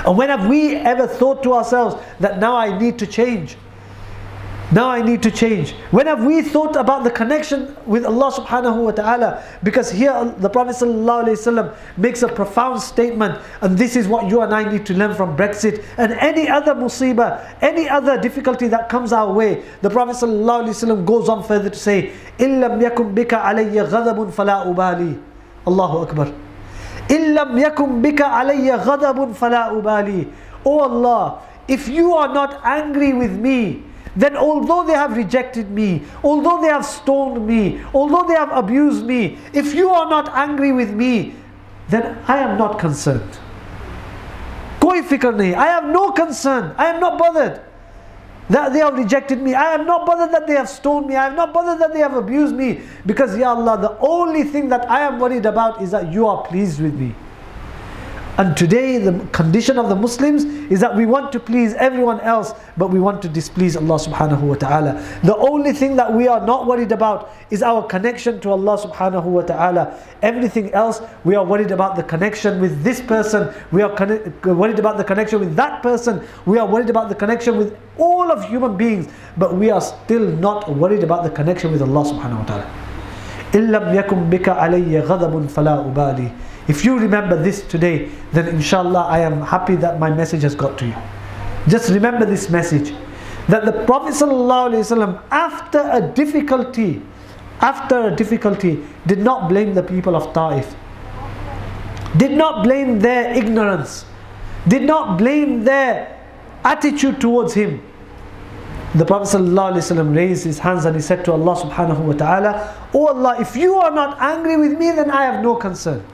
And when have we ever thought to ourselves that now I need to change? Now I need to change. When have we thought about the connection with Allah subhanahu wa ta'ala? Because here the Prophet sallallahu alayhi wa sallam makes a profound statement, and this is what you and I need to learn from Brexit and any other musibah, any other difficulty that comes our way. The Prophet sallallahu alayhi wa sallam goes on further to say, إِلَّمْ يَكُمْ بِكَ عَلَيَّ غَذَبٌ فَلَا أُبَالِي. Allahu Akbar. إِلَّمْ يَكُمْ بِكَ عَلَيَّ غَضَبٌ فَلَا أُبَالِي. Oh Allah, if you are not angry with me, then although they have rejected me, although they have stoned me, although they have abused me, if you are not angry with me, then I am not concerned. Koi fikr nahi. I have no concern. I am not bothered that they have rejected me. I am not bothered that they have stoned me. I am not bothered that they have abused me. Because, Ya Allah, the only thing that I am worried about is that you are pleased with me. And today the condition of the Muslims is that we want to please everyone else, but we want to displease Allah subhanahu wa ta'ala. The only thing that we are not worried about is our connection to Allah subhanahu wa ta'ala. Everything else, we are worried about the connection with this person. We are worried about the connection with that person. We are worried about the connection with all of human beings, but we are still not worried about the connection with Allah subhanahu wa ta'ala. إِلَّمْ يَكُمْ بِكَ عَلَيَّ غَضَبٌ فَلَا أُبَالِي. If you remember this today, then inshallah I am happy that my message has got to you. Just remember this message, that the Prophet ﷺ, after a difficulty, after a difficulty, did not blame the people of Taif, did not blame their ignorance, did not blame their attitude towards him. The Prophet ﷺ raised his hands and he said to Allah subhanahu wa ta'ala, Oh Allah, if you are not angry with me, then I have no concern.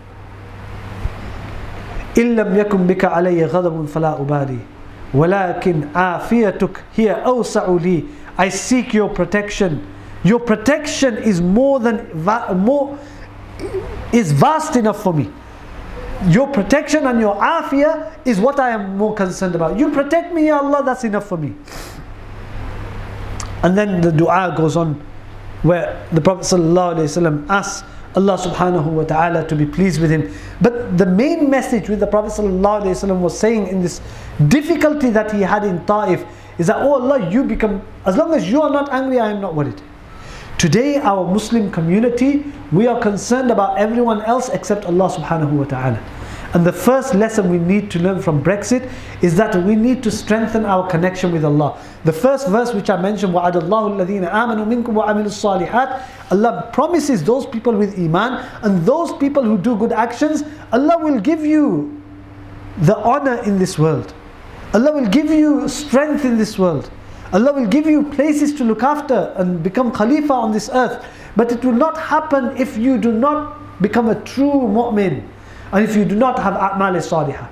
إِلَّمْ يَكُمْ بِكَ عَلَيَّ غَضَبٌ فَلَا أُبَالِي وَلَكِنْ عَافِيَتُكْ هِيَ أَوْسَعُ لِي. I seek your protection. Your protection is more than more is vast enough for me. Your protection and your afiyah is what I am more concerned about. You protect me, Ya Allah, that's enough for me. And then the dua goes on, where the Prophet ﷺ asks Allah subhanahu wa ta'ala to be pleased with him. But the main message with the Prophet ﷺ was saying in this difficulty that he had in Taif is that, oh Allah, you become, as long as you are not angry, I am not worried. Today, our Muslim community, we are concerned about everyone else except Allah subhanahu wa ta'ala. And the first lesson we need to learn from Brexit is that we need to strengthen our connection with Allah. The first verse which I mentioned, وَعَدَ اللَّهُ الَّذِينَ آمَنُوا مِنْكُمْ وَعَمِلُوا الصَّالِحَاتِ, Allah promises those people with Iman and those people who do good actions, Allah will give you the honor in this world. Allah will give you strength in this world. Allah will give you places to look after and become Khalifa on this earth. But it will not happen if you do not become a true mu'min, and if you do not have a'mal salihah.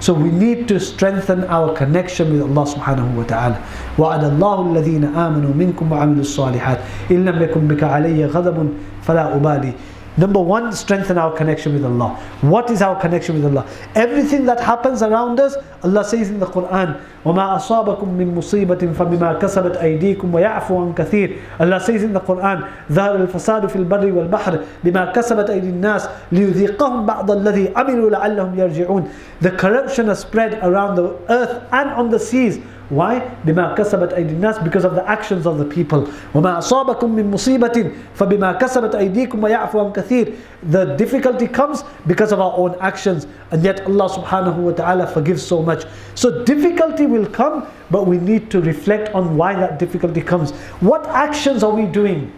So we need to strengthen our connection with Allah subhanahu wa ta'ala. وَعَدَ اللَّهُ الَّذِينَ آمَنُوا مِنْكُمْ وَعَمِلُوا الصَّالِحَاتِ إِنْ لَمْ يَكُنْ بِكَ عَلَيَّ غَضَبٌ فَلَا أُبَالِي. Number one, strengthen our connection with Allah. What is our connection with Allah? Everything that happens around us, Allah says in the Quran, وَمَا أَصَابَكُم مِّن مُصِيبَةٍ فَبِمَا كَسَبَتْ أَيْدِيكُمْ وَيَعْفُوا عَنْ كَثِيرٍ. Allah says in the Quran, ظَهَرَ الْفَسَادُ فِي الْبَرِّ وَالْبَحْرِ بِمَا كَسَبَتْ أَيْدِي النَّاسِ لِيُذِيقَهُمْ بَعْضَ الَّذِي عَمِلُوا لَعَلَّهُمْ يَرْجِعُونَ. The corruption has spread around the earth and on the seas. Why? بِمَا كَسَبَتْ أَيْدِي النَّاسِ, because of the actions of the people. وَمَا أَصَابَكُم مِّن مُصِيبَةٍ فَبِمَا كَسَبَتْ أَيْدِيكُمْ وَيَعْفُوا عَنْ كَثِيرٍ. The difficulty comes because of our own actions, and yet Allah subhanahu wa ta'ala forgives so much. So difficulty will come, but we need to reflect on why that difficulty comes. What actions are we doing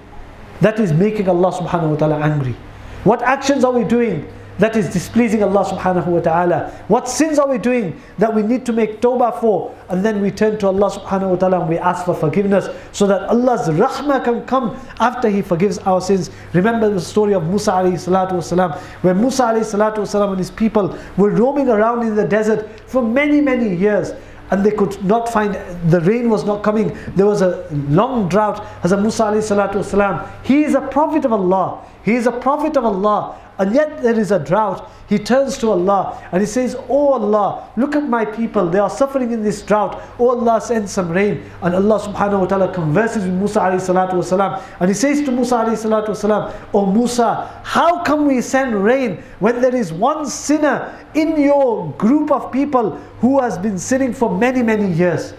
that is making Allah subhanahu wa ta'ala angry? What actions are we doing that is displeasing Allah subhanahu wa ta'ala? What sins are we doing that we need to make tawbah for? And then we turn to Allah subhanahu wa ta'ala and we ask for forgiveness, so that Allah's rahmah can come after He forgives our sins. Remember the story of Musa alayhi salatu wasalam, where Musa alayhi salatu wasalam and his people were roaming around in the desert for many many years, and they could not find, the rain was not coming, there was a long drought. Hazrat Musa alayhi salatu wasalam, he is a prophet of Allah, he is a prophet of Allah, and yet there is a drought. He turns to Allah and he says, "Oh Allah, look at my people, they are suffering in this drought. Oh Allah, send some rain." And Allah subhanahu wa ta'ala converses with Musa alayhi salatu wasalam, and he says to Musa alayhi salatu wasalam, "Oh Musa, how can we send rain when there is one sinner in your group of people who has been sinning for many many years?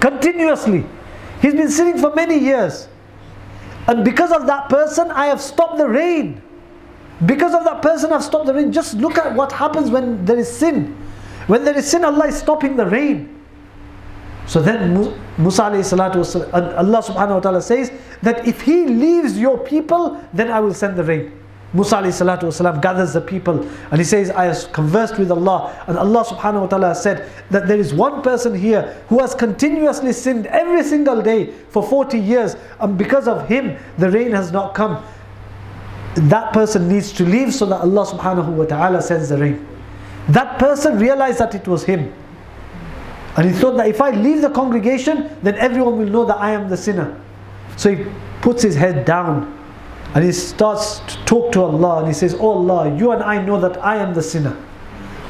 Continuously, he's been sinning for many years, and because of that person I have stopped the rain. Because of that person I've stopped the rain." Just look at what happens when there is sin. When there is sin, Allah is stopping the rain. So then Musa alayhi salatu wasalam, Allah subhanahu wa ta'ala says that if he leaves your people, then I will send the rain. Musa alayhi salatu wasalam gathers the people and he says, "I have conversed with Allah, and Allah subhanahu wa ta'ala said that there is one person here who has continuously sinned every single day for forty years, and because of him the rain has not come. That person needs to leave so that Allah subhanahu wa ta'ala sends the rain." That person realized that it was him, and he thought that if I leave the congregation, then everyone will know that I am the sinner. So he puts his head down and he starts to talk to Allah, and he says, "Oh Allah, you and I know that I am the sinner.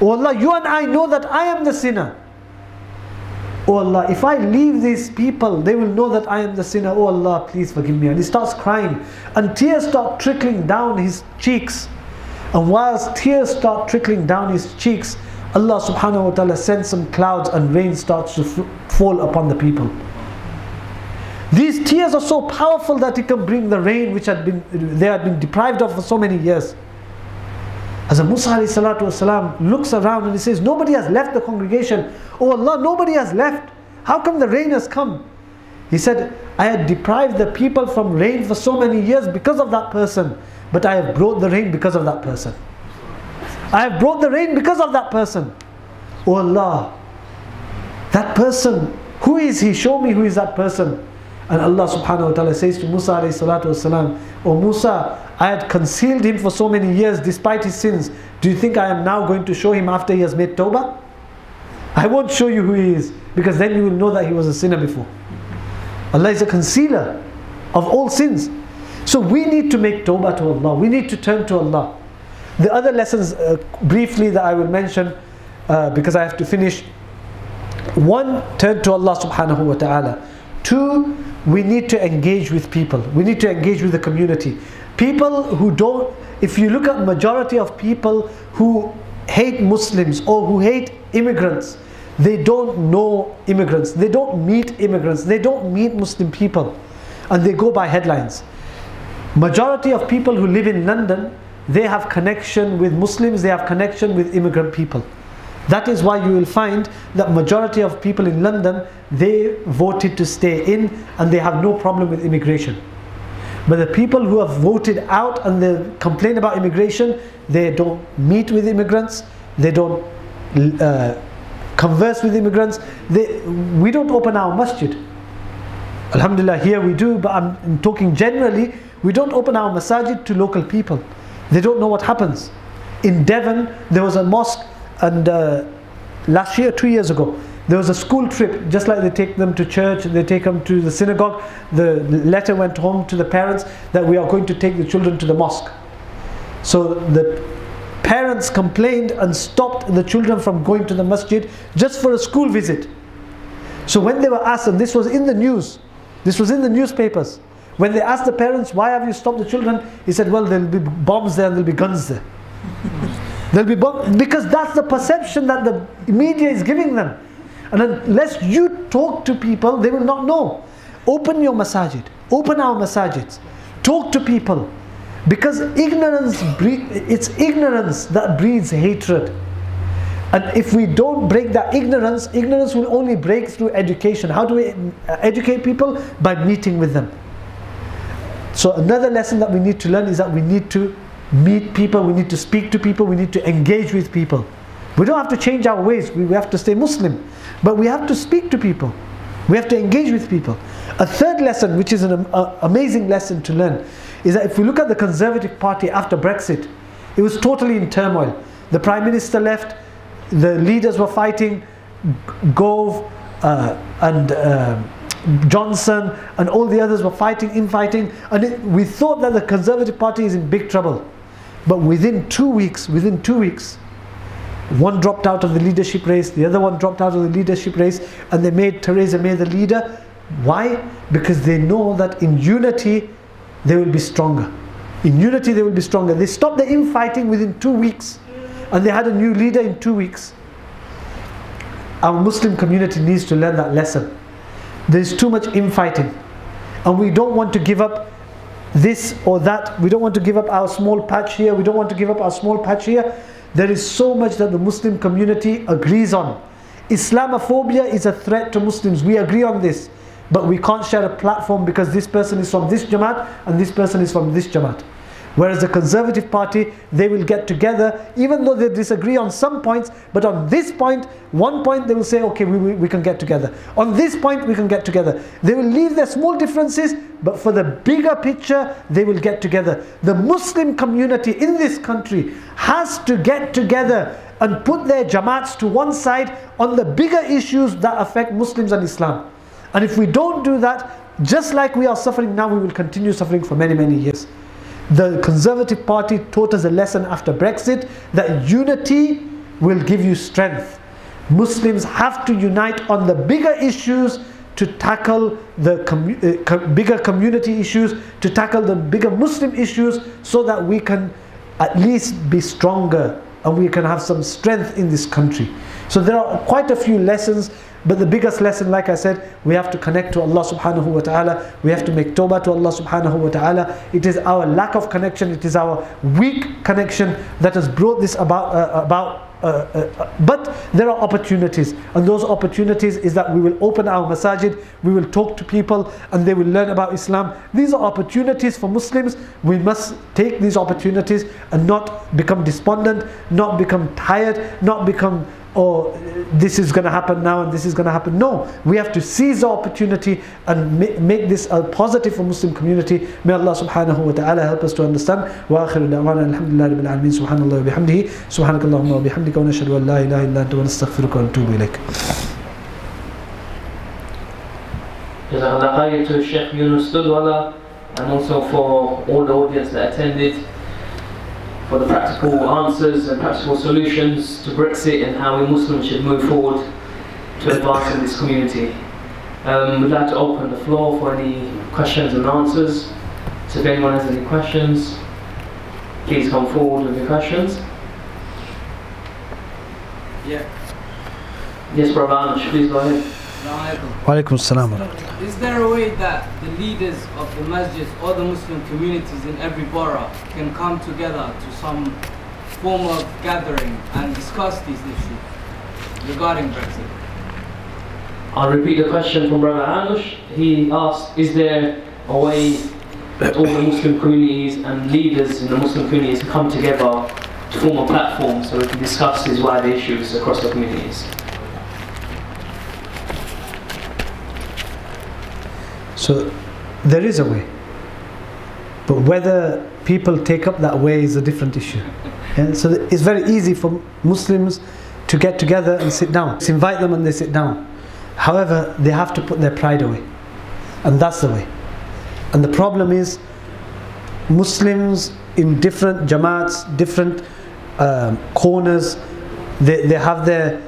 Oh Allah, you and I know that I am the sinner. Oh Allah, if I leave these people, they will know that I am the sinner. Oh Allah, please forgive me." And he starts crying, and tears start trickling down his cheeks. And whilst tears start trickling down his cheeks, Allah subhanahu wa ta'ala sends some clouds, and rain starts to fall upon the people. These tears are so powerful that it can bring the rain which had been they had been deprived of for so many years. As Musa alayhi salatu wasalam looks around and he says, "Nobody has left the congregation. Oh Allah, nobody has left. How come the rain has come?" He said, "I had deprived the people from rain for so many years because of that person, but I have brought the rain because of that person. I have brought the rain because of that person. Oh Allah, that person, who is he? Show me who is that person." And Allah subhanahu wa ta'ala says to Musa alayhi salatu wasalam, "Oh Musa, I had concealed him for so many years despite his sins. Do you think I am now going to show him after he has made tawbah? I won't show you who he is, because then you will know that he was a sinner before." Allah is a concealer of all sins. So we need to make tawbah to Allah. We need to turn to Allah. The other lessons uh, briefly that I will mention, uh, because I have to finish. One, turn to Allah subhanahu wa ta'ala. Two, we need to engage with people. We need to engage with the community. People who don't, if you look at majority of people who hate Muslims or who hate immigrants, they don't know immigrants, they don't meet immigrants, they don't meet Muslim people, and they go by headlines. Majority of people who live in London they have connection with Muslims, they have connection with immigrant people. That is why you will find that majority of people in London, they voted to stay in and they have no problem with immigration. But the people who have voted out and they complain about immigration, they don't meet with immigrants, they don't uh, converse with immigrants, they, we don't open our masjid. Alhamdulillah, here we do, but I'm, I'm talking generally, we don't open our masajid to local people. They don't know what happens. In Devon, there was a mosque, and uh, last year, two years ago, there was a school trip, just like they take them to church, they take them to the synagogue. The letter went home to the parents that we are going to take the children to the mosque. So the parents complained and stopped the children from going to the masjid just for a school visit. So when they were asked, and this was in the news, this was in the newspapers, when they asked the parents, why have you stopped the children? He said, well, there'll be bombs there and there'll be guns there. There'll be bombs, because that's the perception that the media is giving them. And unless you talk to people, they will not know. Open your masajid, open our masajids, talk to people. Because ignorance, it's ignorance that breeds hatred. And if we don't break that ignorance, ignorance will only break through education. How do we educate people? By meeting with them. So another lesson that we need to learn is that we need to meet people, we need to speak to people, we need to engage with people. We don't have to change our ways, we have to stay Muslim. But we have to speak to people. We have to engage with people. A third lesson, which is an uh, amazing lesson to learn, is that if we look at the Conservative Party after Brexit, it was totally in turmoil. The Prime Minister left, the leaders were fighting, Gove uh, and uh, Johnson and all the others were fighting, infighting, and it, we thought that the Conservative Party is in big trouble. But within two weeks, within two weeks, one dropped out of the leadership race, the other one dropped out of the leadership race, and they made Theresa May the leader. Why? Because they know that in unity they will be stronger. In unity they will be stronger. They stopped the infighting within two weeks and they had a new leader in two weeks. Our Muslim community needs to learn that lesson. There is too much infighting and we don't want to give up this or that. We don't want to give up our small patch here. We don't want to give up our small patch here. There is so much that the Muslim community agrees on. Islamophobia is a threat to Muslims. We agree on this. But we can't share a platform because this person is from this Jamaat and this person is from this Jamaat. Whereas the Conservative Party, they will get together, even though they disagree on some points, but on this point, one point they will say, okay, we, we, we can get together. On this point, we can get together. They will leave their small differences, but for the bigger picture, they will get together. The Muslim community in this country has to get together and put their Jamaats to one side on the bigger issues that affect Muslims and Islam. And if we don't do that, just like we are suffering now, we will continue suffering for many, many years. The Conservative Party taught us a lesson after Brexit that unity will give you strength. Muslims have to unite on the bigger issues to tackle the commu uh, com bigger community issues, to tackle the bigger Muslim issues, so that we can at least be stronger and we can have some strength in this country. So there are quite a few lessons. But the biggest lesson, like I said, we have to connect to Allah subhanahu wa ta'ala. We have to make tawbah to Allah subhanahu wa ta'ala. It is our lack of connection, it is our weak connection that has brought this about. Uh, about uh, uh, but there are opportunities. And those opportunities is that we will open our masajid, we will talk to people and they will learn about Islam. These are opportunities for Muslims. We must take these opportunities and not become despondent, not become tired, not become... or this is going to happen now and this is going to happen. No, we have to seize the opportunity and make, make this a positive for Muslim community. May Allah subhanahu wa ta'ala help us to understand. Wa akhiru da'wana alhamdulillahi rabbil alameen subhanallah wa bihamdihi subhanakallahumma wa bihamdika wa nashhadu an la ilaha illa anta wa nastaghfiruka wa natubu ilayk. Jazakallah khayr to Sheikh Yunus Dudwala and also for all the audience that attended, for the practical answers and practical solutions to Brexit and how we Muslims should move forward to advance in this community. Um, we'd like to open the floor for any questions and answers. So if anyone has any questions, please come forward with your questions. Yeah. Yes, Brother Anish, please go ahead. Is there a way that the leaders of the masjids or the Muslim communities in every borough can come together to some form of gathering and discuss these issues regarding Brexit? I'll repeat the question from Brother Anush. He asked, is there a way that all the Muslim communities and leaders in the Muslim communities come together to form a platform so we can discuss these wide issues across the communities? So there is a way, but whether people take up that way is a different issue. And so it's very easy for Muslims to get together and sit down. Let's invite them and they sit down. However, they have to put their pride away, and that's the way. And the problem is Muslims in different jamaats, different um, corners, they, they have their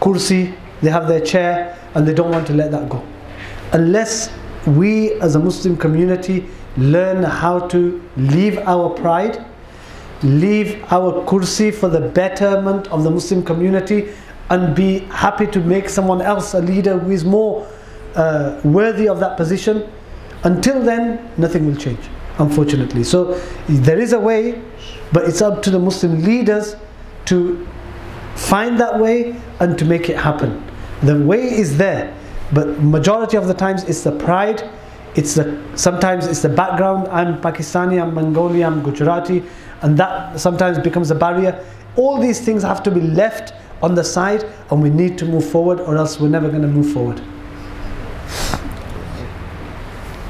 kursi, they have their chair, and they don't want to let that go. Unless we as a Muslim community learn how to leave our pride, leave our kursi for the betterment of the Muslim community, and be happy to make someone else a leader who is more uh, worthy of that position. Until then, nothing will change, unfortunately. So there is a way, but it's up to the Muslim leaders to find that way and to make it happen. The way is there, but majority of the times it's the pride, it's the, sometimes it's the background. I'm Pakistani, I'm Mongolian, I'm Gujarati, and that sometimes becomes a barrier. All these things have to be left on the side, and we need to move forward, or else we're never going to move forward.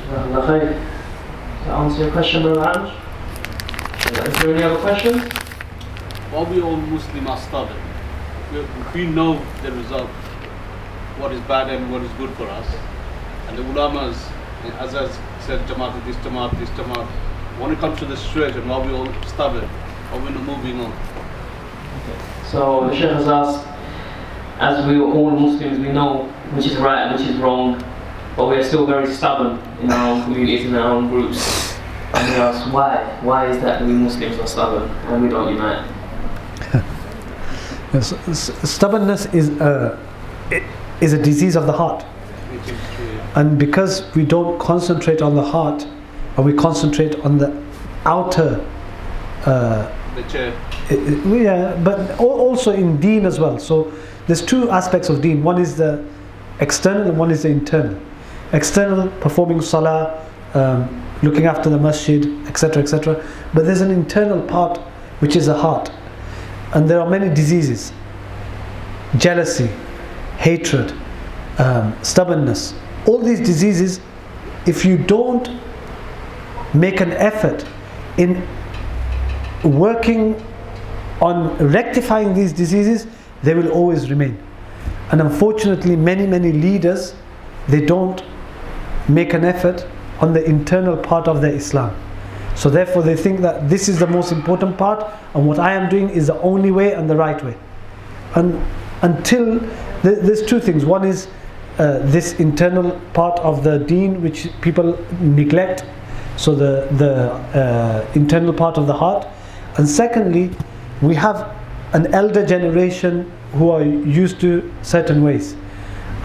Does that answer your question, Brother Anush? Is there any other questions? Are we all Muslim are stubborn? We know the result, what is bad and what is good for us. And the ulamas, as I said, Jamaat, this Jamaat, this Jamaat. When it comes to the situation, are we all stubborn? Are we not moving on? Okay. So the Shaykh has asked, as we are all Muslims, we know which is right and which is wrong, but we are still very stubborn in our own communities, in our own groups. And we ask, why? Why is that we Muslims are stubborn and we don't unite? Yes, stubbornness is a, it is a disease of the heart. And because we don't concentrate on the heart, and we concentrate on the outer... Uh, the chair. It, yeah, but also in deen as well. So there's two aspects of deen. One is the external and one is the internal. External, performing salah, um, looking after the masjid, etc, et cetera. But there's an internal part which is the heart. And there are many diseases. Jealousy, hatred, um, stubbornness. All these diseases, if you don't make an effort in working on rectifying these diseases, they will always remain. And unfortunately, many, many leaders, they don't make an effort on the internal part of their Islam. So therefore they think that this is the most important part, and what I am doing is the only way and the right way. And until, th there's two things. One is uh, this internal part of the deen which people neglect, so the, the uh, internal part of the heart. And secondly, we have an elder generation who are used to certain ways,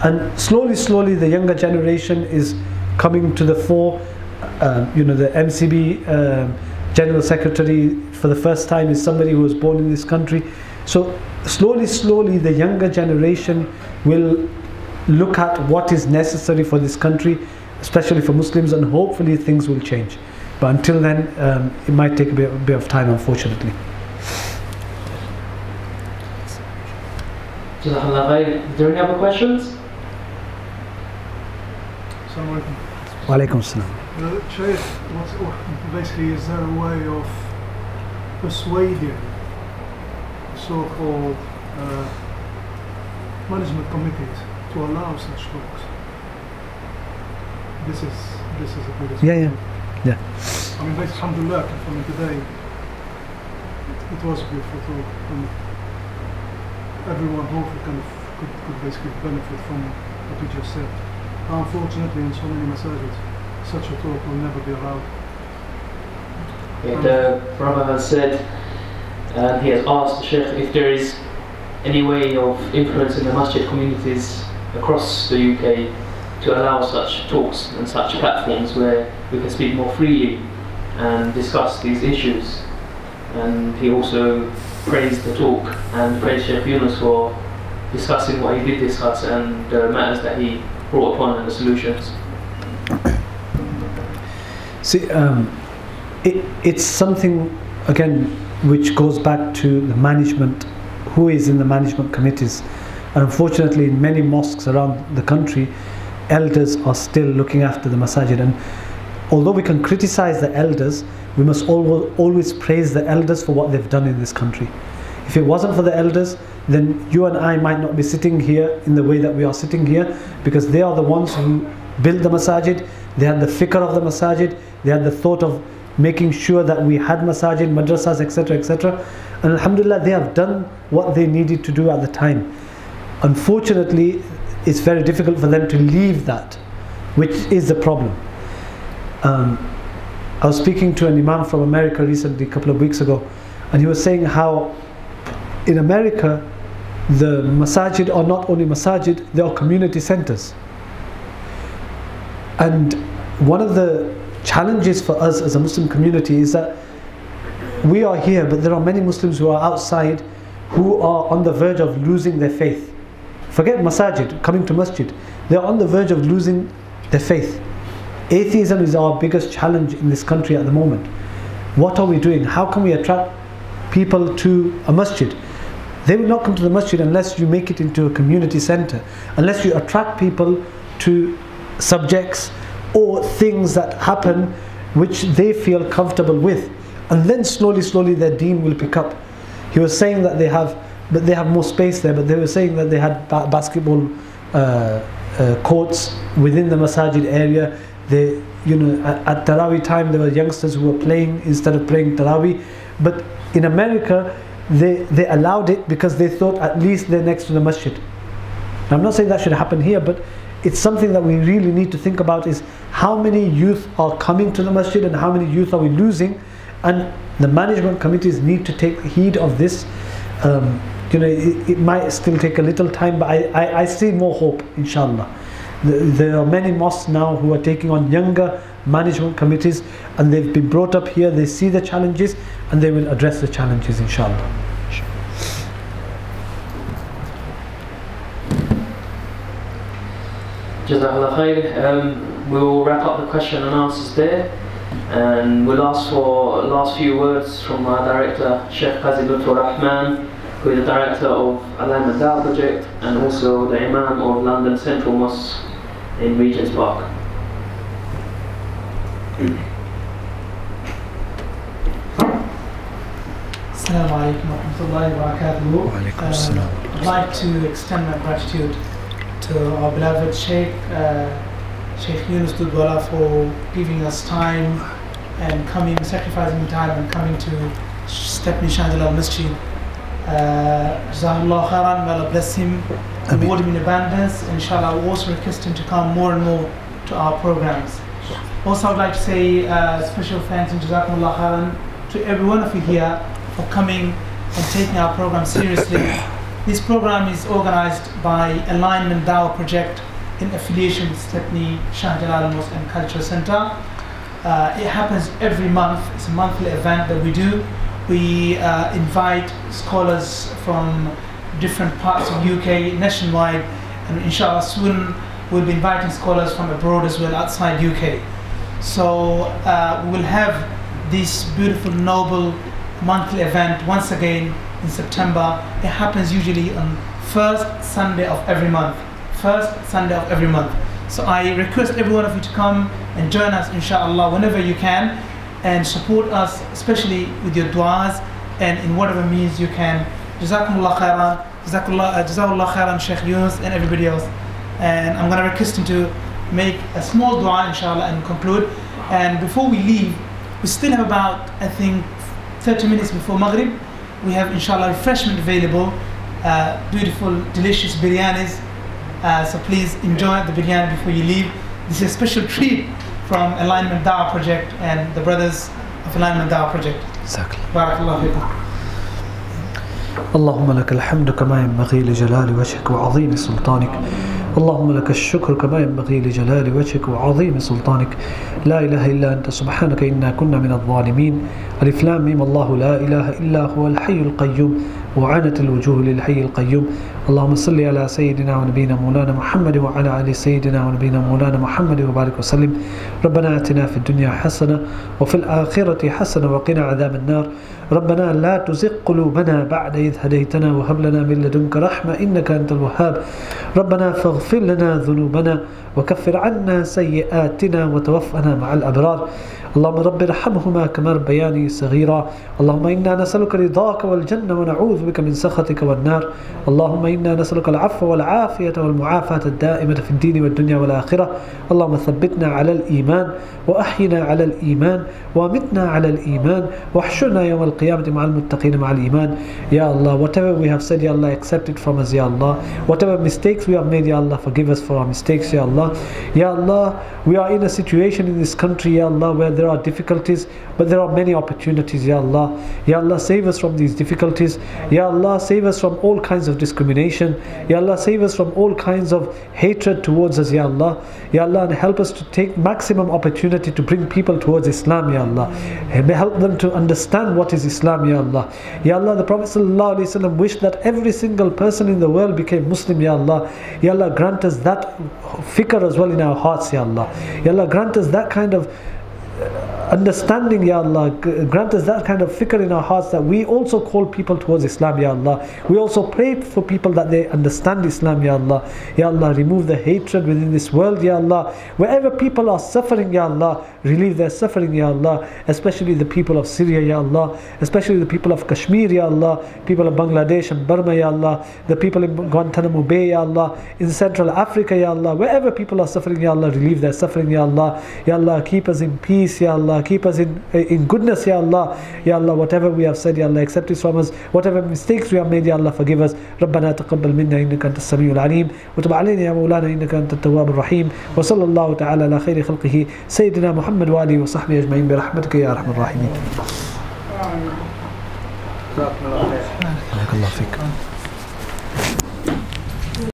and slowly slowly the younger generation is coming to the fore. Um, you know, the M C B uh, General Secretary for the first time is somebody who was born in this country. So slowly slowly the younger generation will look at what is necessary for this country, especially for Muslims, and hopefully things will change. But until then, um, it might take a bit, a bit of time, unfortunately. Jazakallah. Is there any other questions? Assalamu alaikum. Wa alaikum assalam. Shaykh, what's, basically, is there a way of persuading so-called uh, management committees to allow such talks? This is this is a good example. Yeah, yeah, yeah. I mean, basically, alhamdulillah, I mean, today it, it was a beautiful talk. And everyone hopefully kind of could, could basically benefit from what you just said. Unfortunately, in so many massages, such a talk will never be allowed. Yeah, the brother has said, uh, he has asked the Sheikh if there is any way of influencing the masjid communities across the U K to allow such talks and such platforms where we can speak more freely and discuss these issues. And he also praised the talk and praised Sheikh Yunus for discussing what he did discuss and the matters that he brought upon and the solutions. See, um, it, it's something, again, which goes back to the management, who is in the management committees. And unfortunately, in many mosques around the country, elders are still looking after the masajid. And although we can criticize the elders, we must always praise the elders for what they've done in this country. If it wasn't for the elders, then you and I might not be sitting here in the way that we are sitting here, because they are the ones who built the masajid, they had the fikr of the masajid, they had the thought of making sure that we had masajid, madrasas, et cetera, et cetera. And alhamdulillah, they have done what they needed to do at the time. Unfortunately, it's very difficult for them to leave that, which is the problem. Um, I was speaking to an imam from America recently, a couple of weeks ago, and he was saying how in America the masajid are not only masajid, they are community centers. And one of the challenges for us as a Muslim community is that we are here, but there are many Muslims who are outside, who are on the verge of losing their faith. Forget masajid, coming to masjid, they are on the verge of losing their faith. Atheism is our biggest challenge in this country at the moment. What are we doing? How can we attract people to a masjid? They will not come to the masjid unless you make it into a community center, unless you attract people to subjects or things that happen which they feel comfortable with. And then slowly, slowly their deen will pick up. He was saying that they have, but they have more space there, but they were saying that they had ba basketball uh, uh, courts within the masajid area. They, you know, at, at Taraweeh time there were youngsters who were playing instead of playing Taraweeh. But in America, they, they allowed it because they thought at least they're next to the masjid. Now, I'm not saying that should happen here, but it's something that we really need to think about, is how many youth are coming to the masjid and how many youth are we losing. And the management committees need to take heed of this. Um, you know, it, it might still take a little time, but I, I, I see more hope, inshallah. There are many mosques now who are taking on younger management committees, and they've been brought up here, they see the challenges and they will address the challenges, inshallah. Jazakallah khair. Um, we'll wrap up the question and answers there, and we'll ask for last few words from our director, Sheikh Qazi Lutfur Rahman, who is the director of Alignment Dawah Project and also the Imam of London Central Mosque in Regent's Park. Assalamu alaikum wa rahmatullahi wa barakatuh. Um, I'd like to extend my gratitude to our beloved Sheikh, uh, Sheikh Yunus Dudwala, for giving us time and coming, sacrificing time and coming to step in Shahjalal Masjid. Jazakallah khairan, may Allah bless him, reward him in abundance. Inshallah, we also request him to come more and more to our programs. Also, I'd like to say uh, special thanks and Jazakallah khairan to every one of you here for coming and taking our program seriously. This program is organized by Alignment Dawah Project in affiliation with Stepney, Shahjalal Mosque and Cultural Center. Uh, it happens every month. It's a monthly event that we do. We uh, invite scholars from different parts of U K, nationwide, and inshallah soon we'll be inviting scholars from abroad as well, outside U K. So uh, we will have this beautiful, noble monthly event once again in September. It happens usually on first Sunday of every month. First Sunday of every month. So I request every one of you to come and join us inshallah whenever you can, and support us, especially with your du'as and in whatever means you can. Jazakumullah khairan, Jazakumullah khairan Sheikh Yunus and everybody else. And I'm going to request him to make a small du'a inshallah and conclude. And before we leave, we still have about, I think, thirty minutes before Maghrib. We have inshallah refreshment available, uh, beautiful, delicious biryanis. Uh, so please enjoy the biryani before you leave. This is a special treat from Alignment Dawah Project and the brothers of Alignment Dawah Project. Exactly. Barakallahu feekum. اللهم لك الحمد كما ينبغي لجلال وجهك وعظيم سلطانك اللهم لك الشكر كما ينبغي لجلال وجهك وعظيم سلطانك لا إله إلا أنت سبحانك إنا كنا من الظالمين ألف لام ميم الله لا إله إلا هو الحي القيوم وعنت الوجوه للحي القيوم اللهم صل على سيدنا ونبينا مولانا محمد وعلى آل سيدنا ونبينا مولانا محمد وبارك وسلم ربنا آتنا في الدنيا حسنة وفي الآخرة حسنة وقنا عذاب النار ربنا لا تزغ قلوبنا بعد إذ هديتنا وهب لنا من لدنك رحمة إنك أنت الوهاب ربنا فاغفر لنا ذنوبنا وكفر عنا سيئاتنا وتوفنا مع الأبرار اللهم رب ارحمهما كما ربياني صغيرا اللهم إنا نسألك رضاك والجنة ونعوذ بك من سخطك والنار اللهم إنا نسألك العفو والعافية والمعافاة الدائمة في الدين والدنيا والآخرة اللهم ثبتنا على الإيمان وأحينا على الإيمان وامتنا على الإيمان واحشرنا يوم القيامة مع المتقين مع الإيمان Ya Allah, whatever we have said, Ya Allah, accept it from us, Ya Allah. Whatever mistakes we have made, Ya Allah, forgive us for our mistakes, Ya Allah. Ya Allah, we are in a situation in this country, Ya Allah, where there are difficulties, but there are many opportunities, Ya Allah. Ya Allah, save us from these difficulties. Ya Allah, save us from all kinds of discrimination. Ya Allah, save us from all kinds of hatred towards us, Ya Allah. Ya Allah, and help us to take maximum opportunity to bring people towards Islam, Ya Allah. Help them to understand what is Islam, Ya Allah. Ya Allah, the Prophet Sallallahu Alaihi Wasallam wished that every single person in the world became Muslim, Ya Allah. Ya Allah, grant us that fikr as well in our hearts, Ya Allah. Ya Allah, grant us that kind of understanding, Ya Allah. Grant us that kind of fikr in our hearts that we also call people towards Islam, Ya Allah. We also pray for people that they understand Islam, Ya Allah. Ya Allah, remove the hatred within this world, Ya Allah. Wherever people are suffering, Ya Allah, relieve their suffering, Ya Allah. Especially the people of Syria, Ya Allah. Especially the people of Kashmir, Ya Allah. People of Bangladesh and Burma, Ya Allah. The people in Guantanamo Bay, Ya Allah. In Central Africa, Ya Allah. Wherever people are suffering, Ya Allah, relieve their suffering, Ya Allah. Ya Allah, keep us in peace, Ya Allah. Keep us in in goodness, Ya Allah. Ya Allah, whatever we have said, Ya Allah, accept it from us. Whatever mistakes we have made, Ya Allah, forgive us. ربنا تقبل منا إنك أنت السميع العليم وتب علينا يا مولانا إنك أنت التواب الرحيم وصلى الله تعالى على خير خلقه سيدنا محمد وآله وصحبه أجمعين برحمتك يا أرحم الراحمين.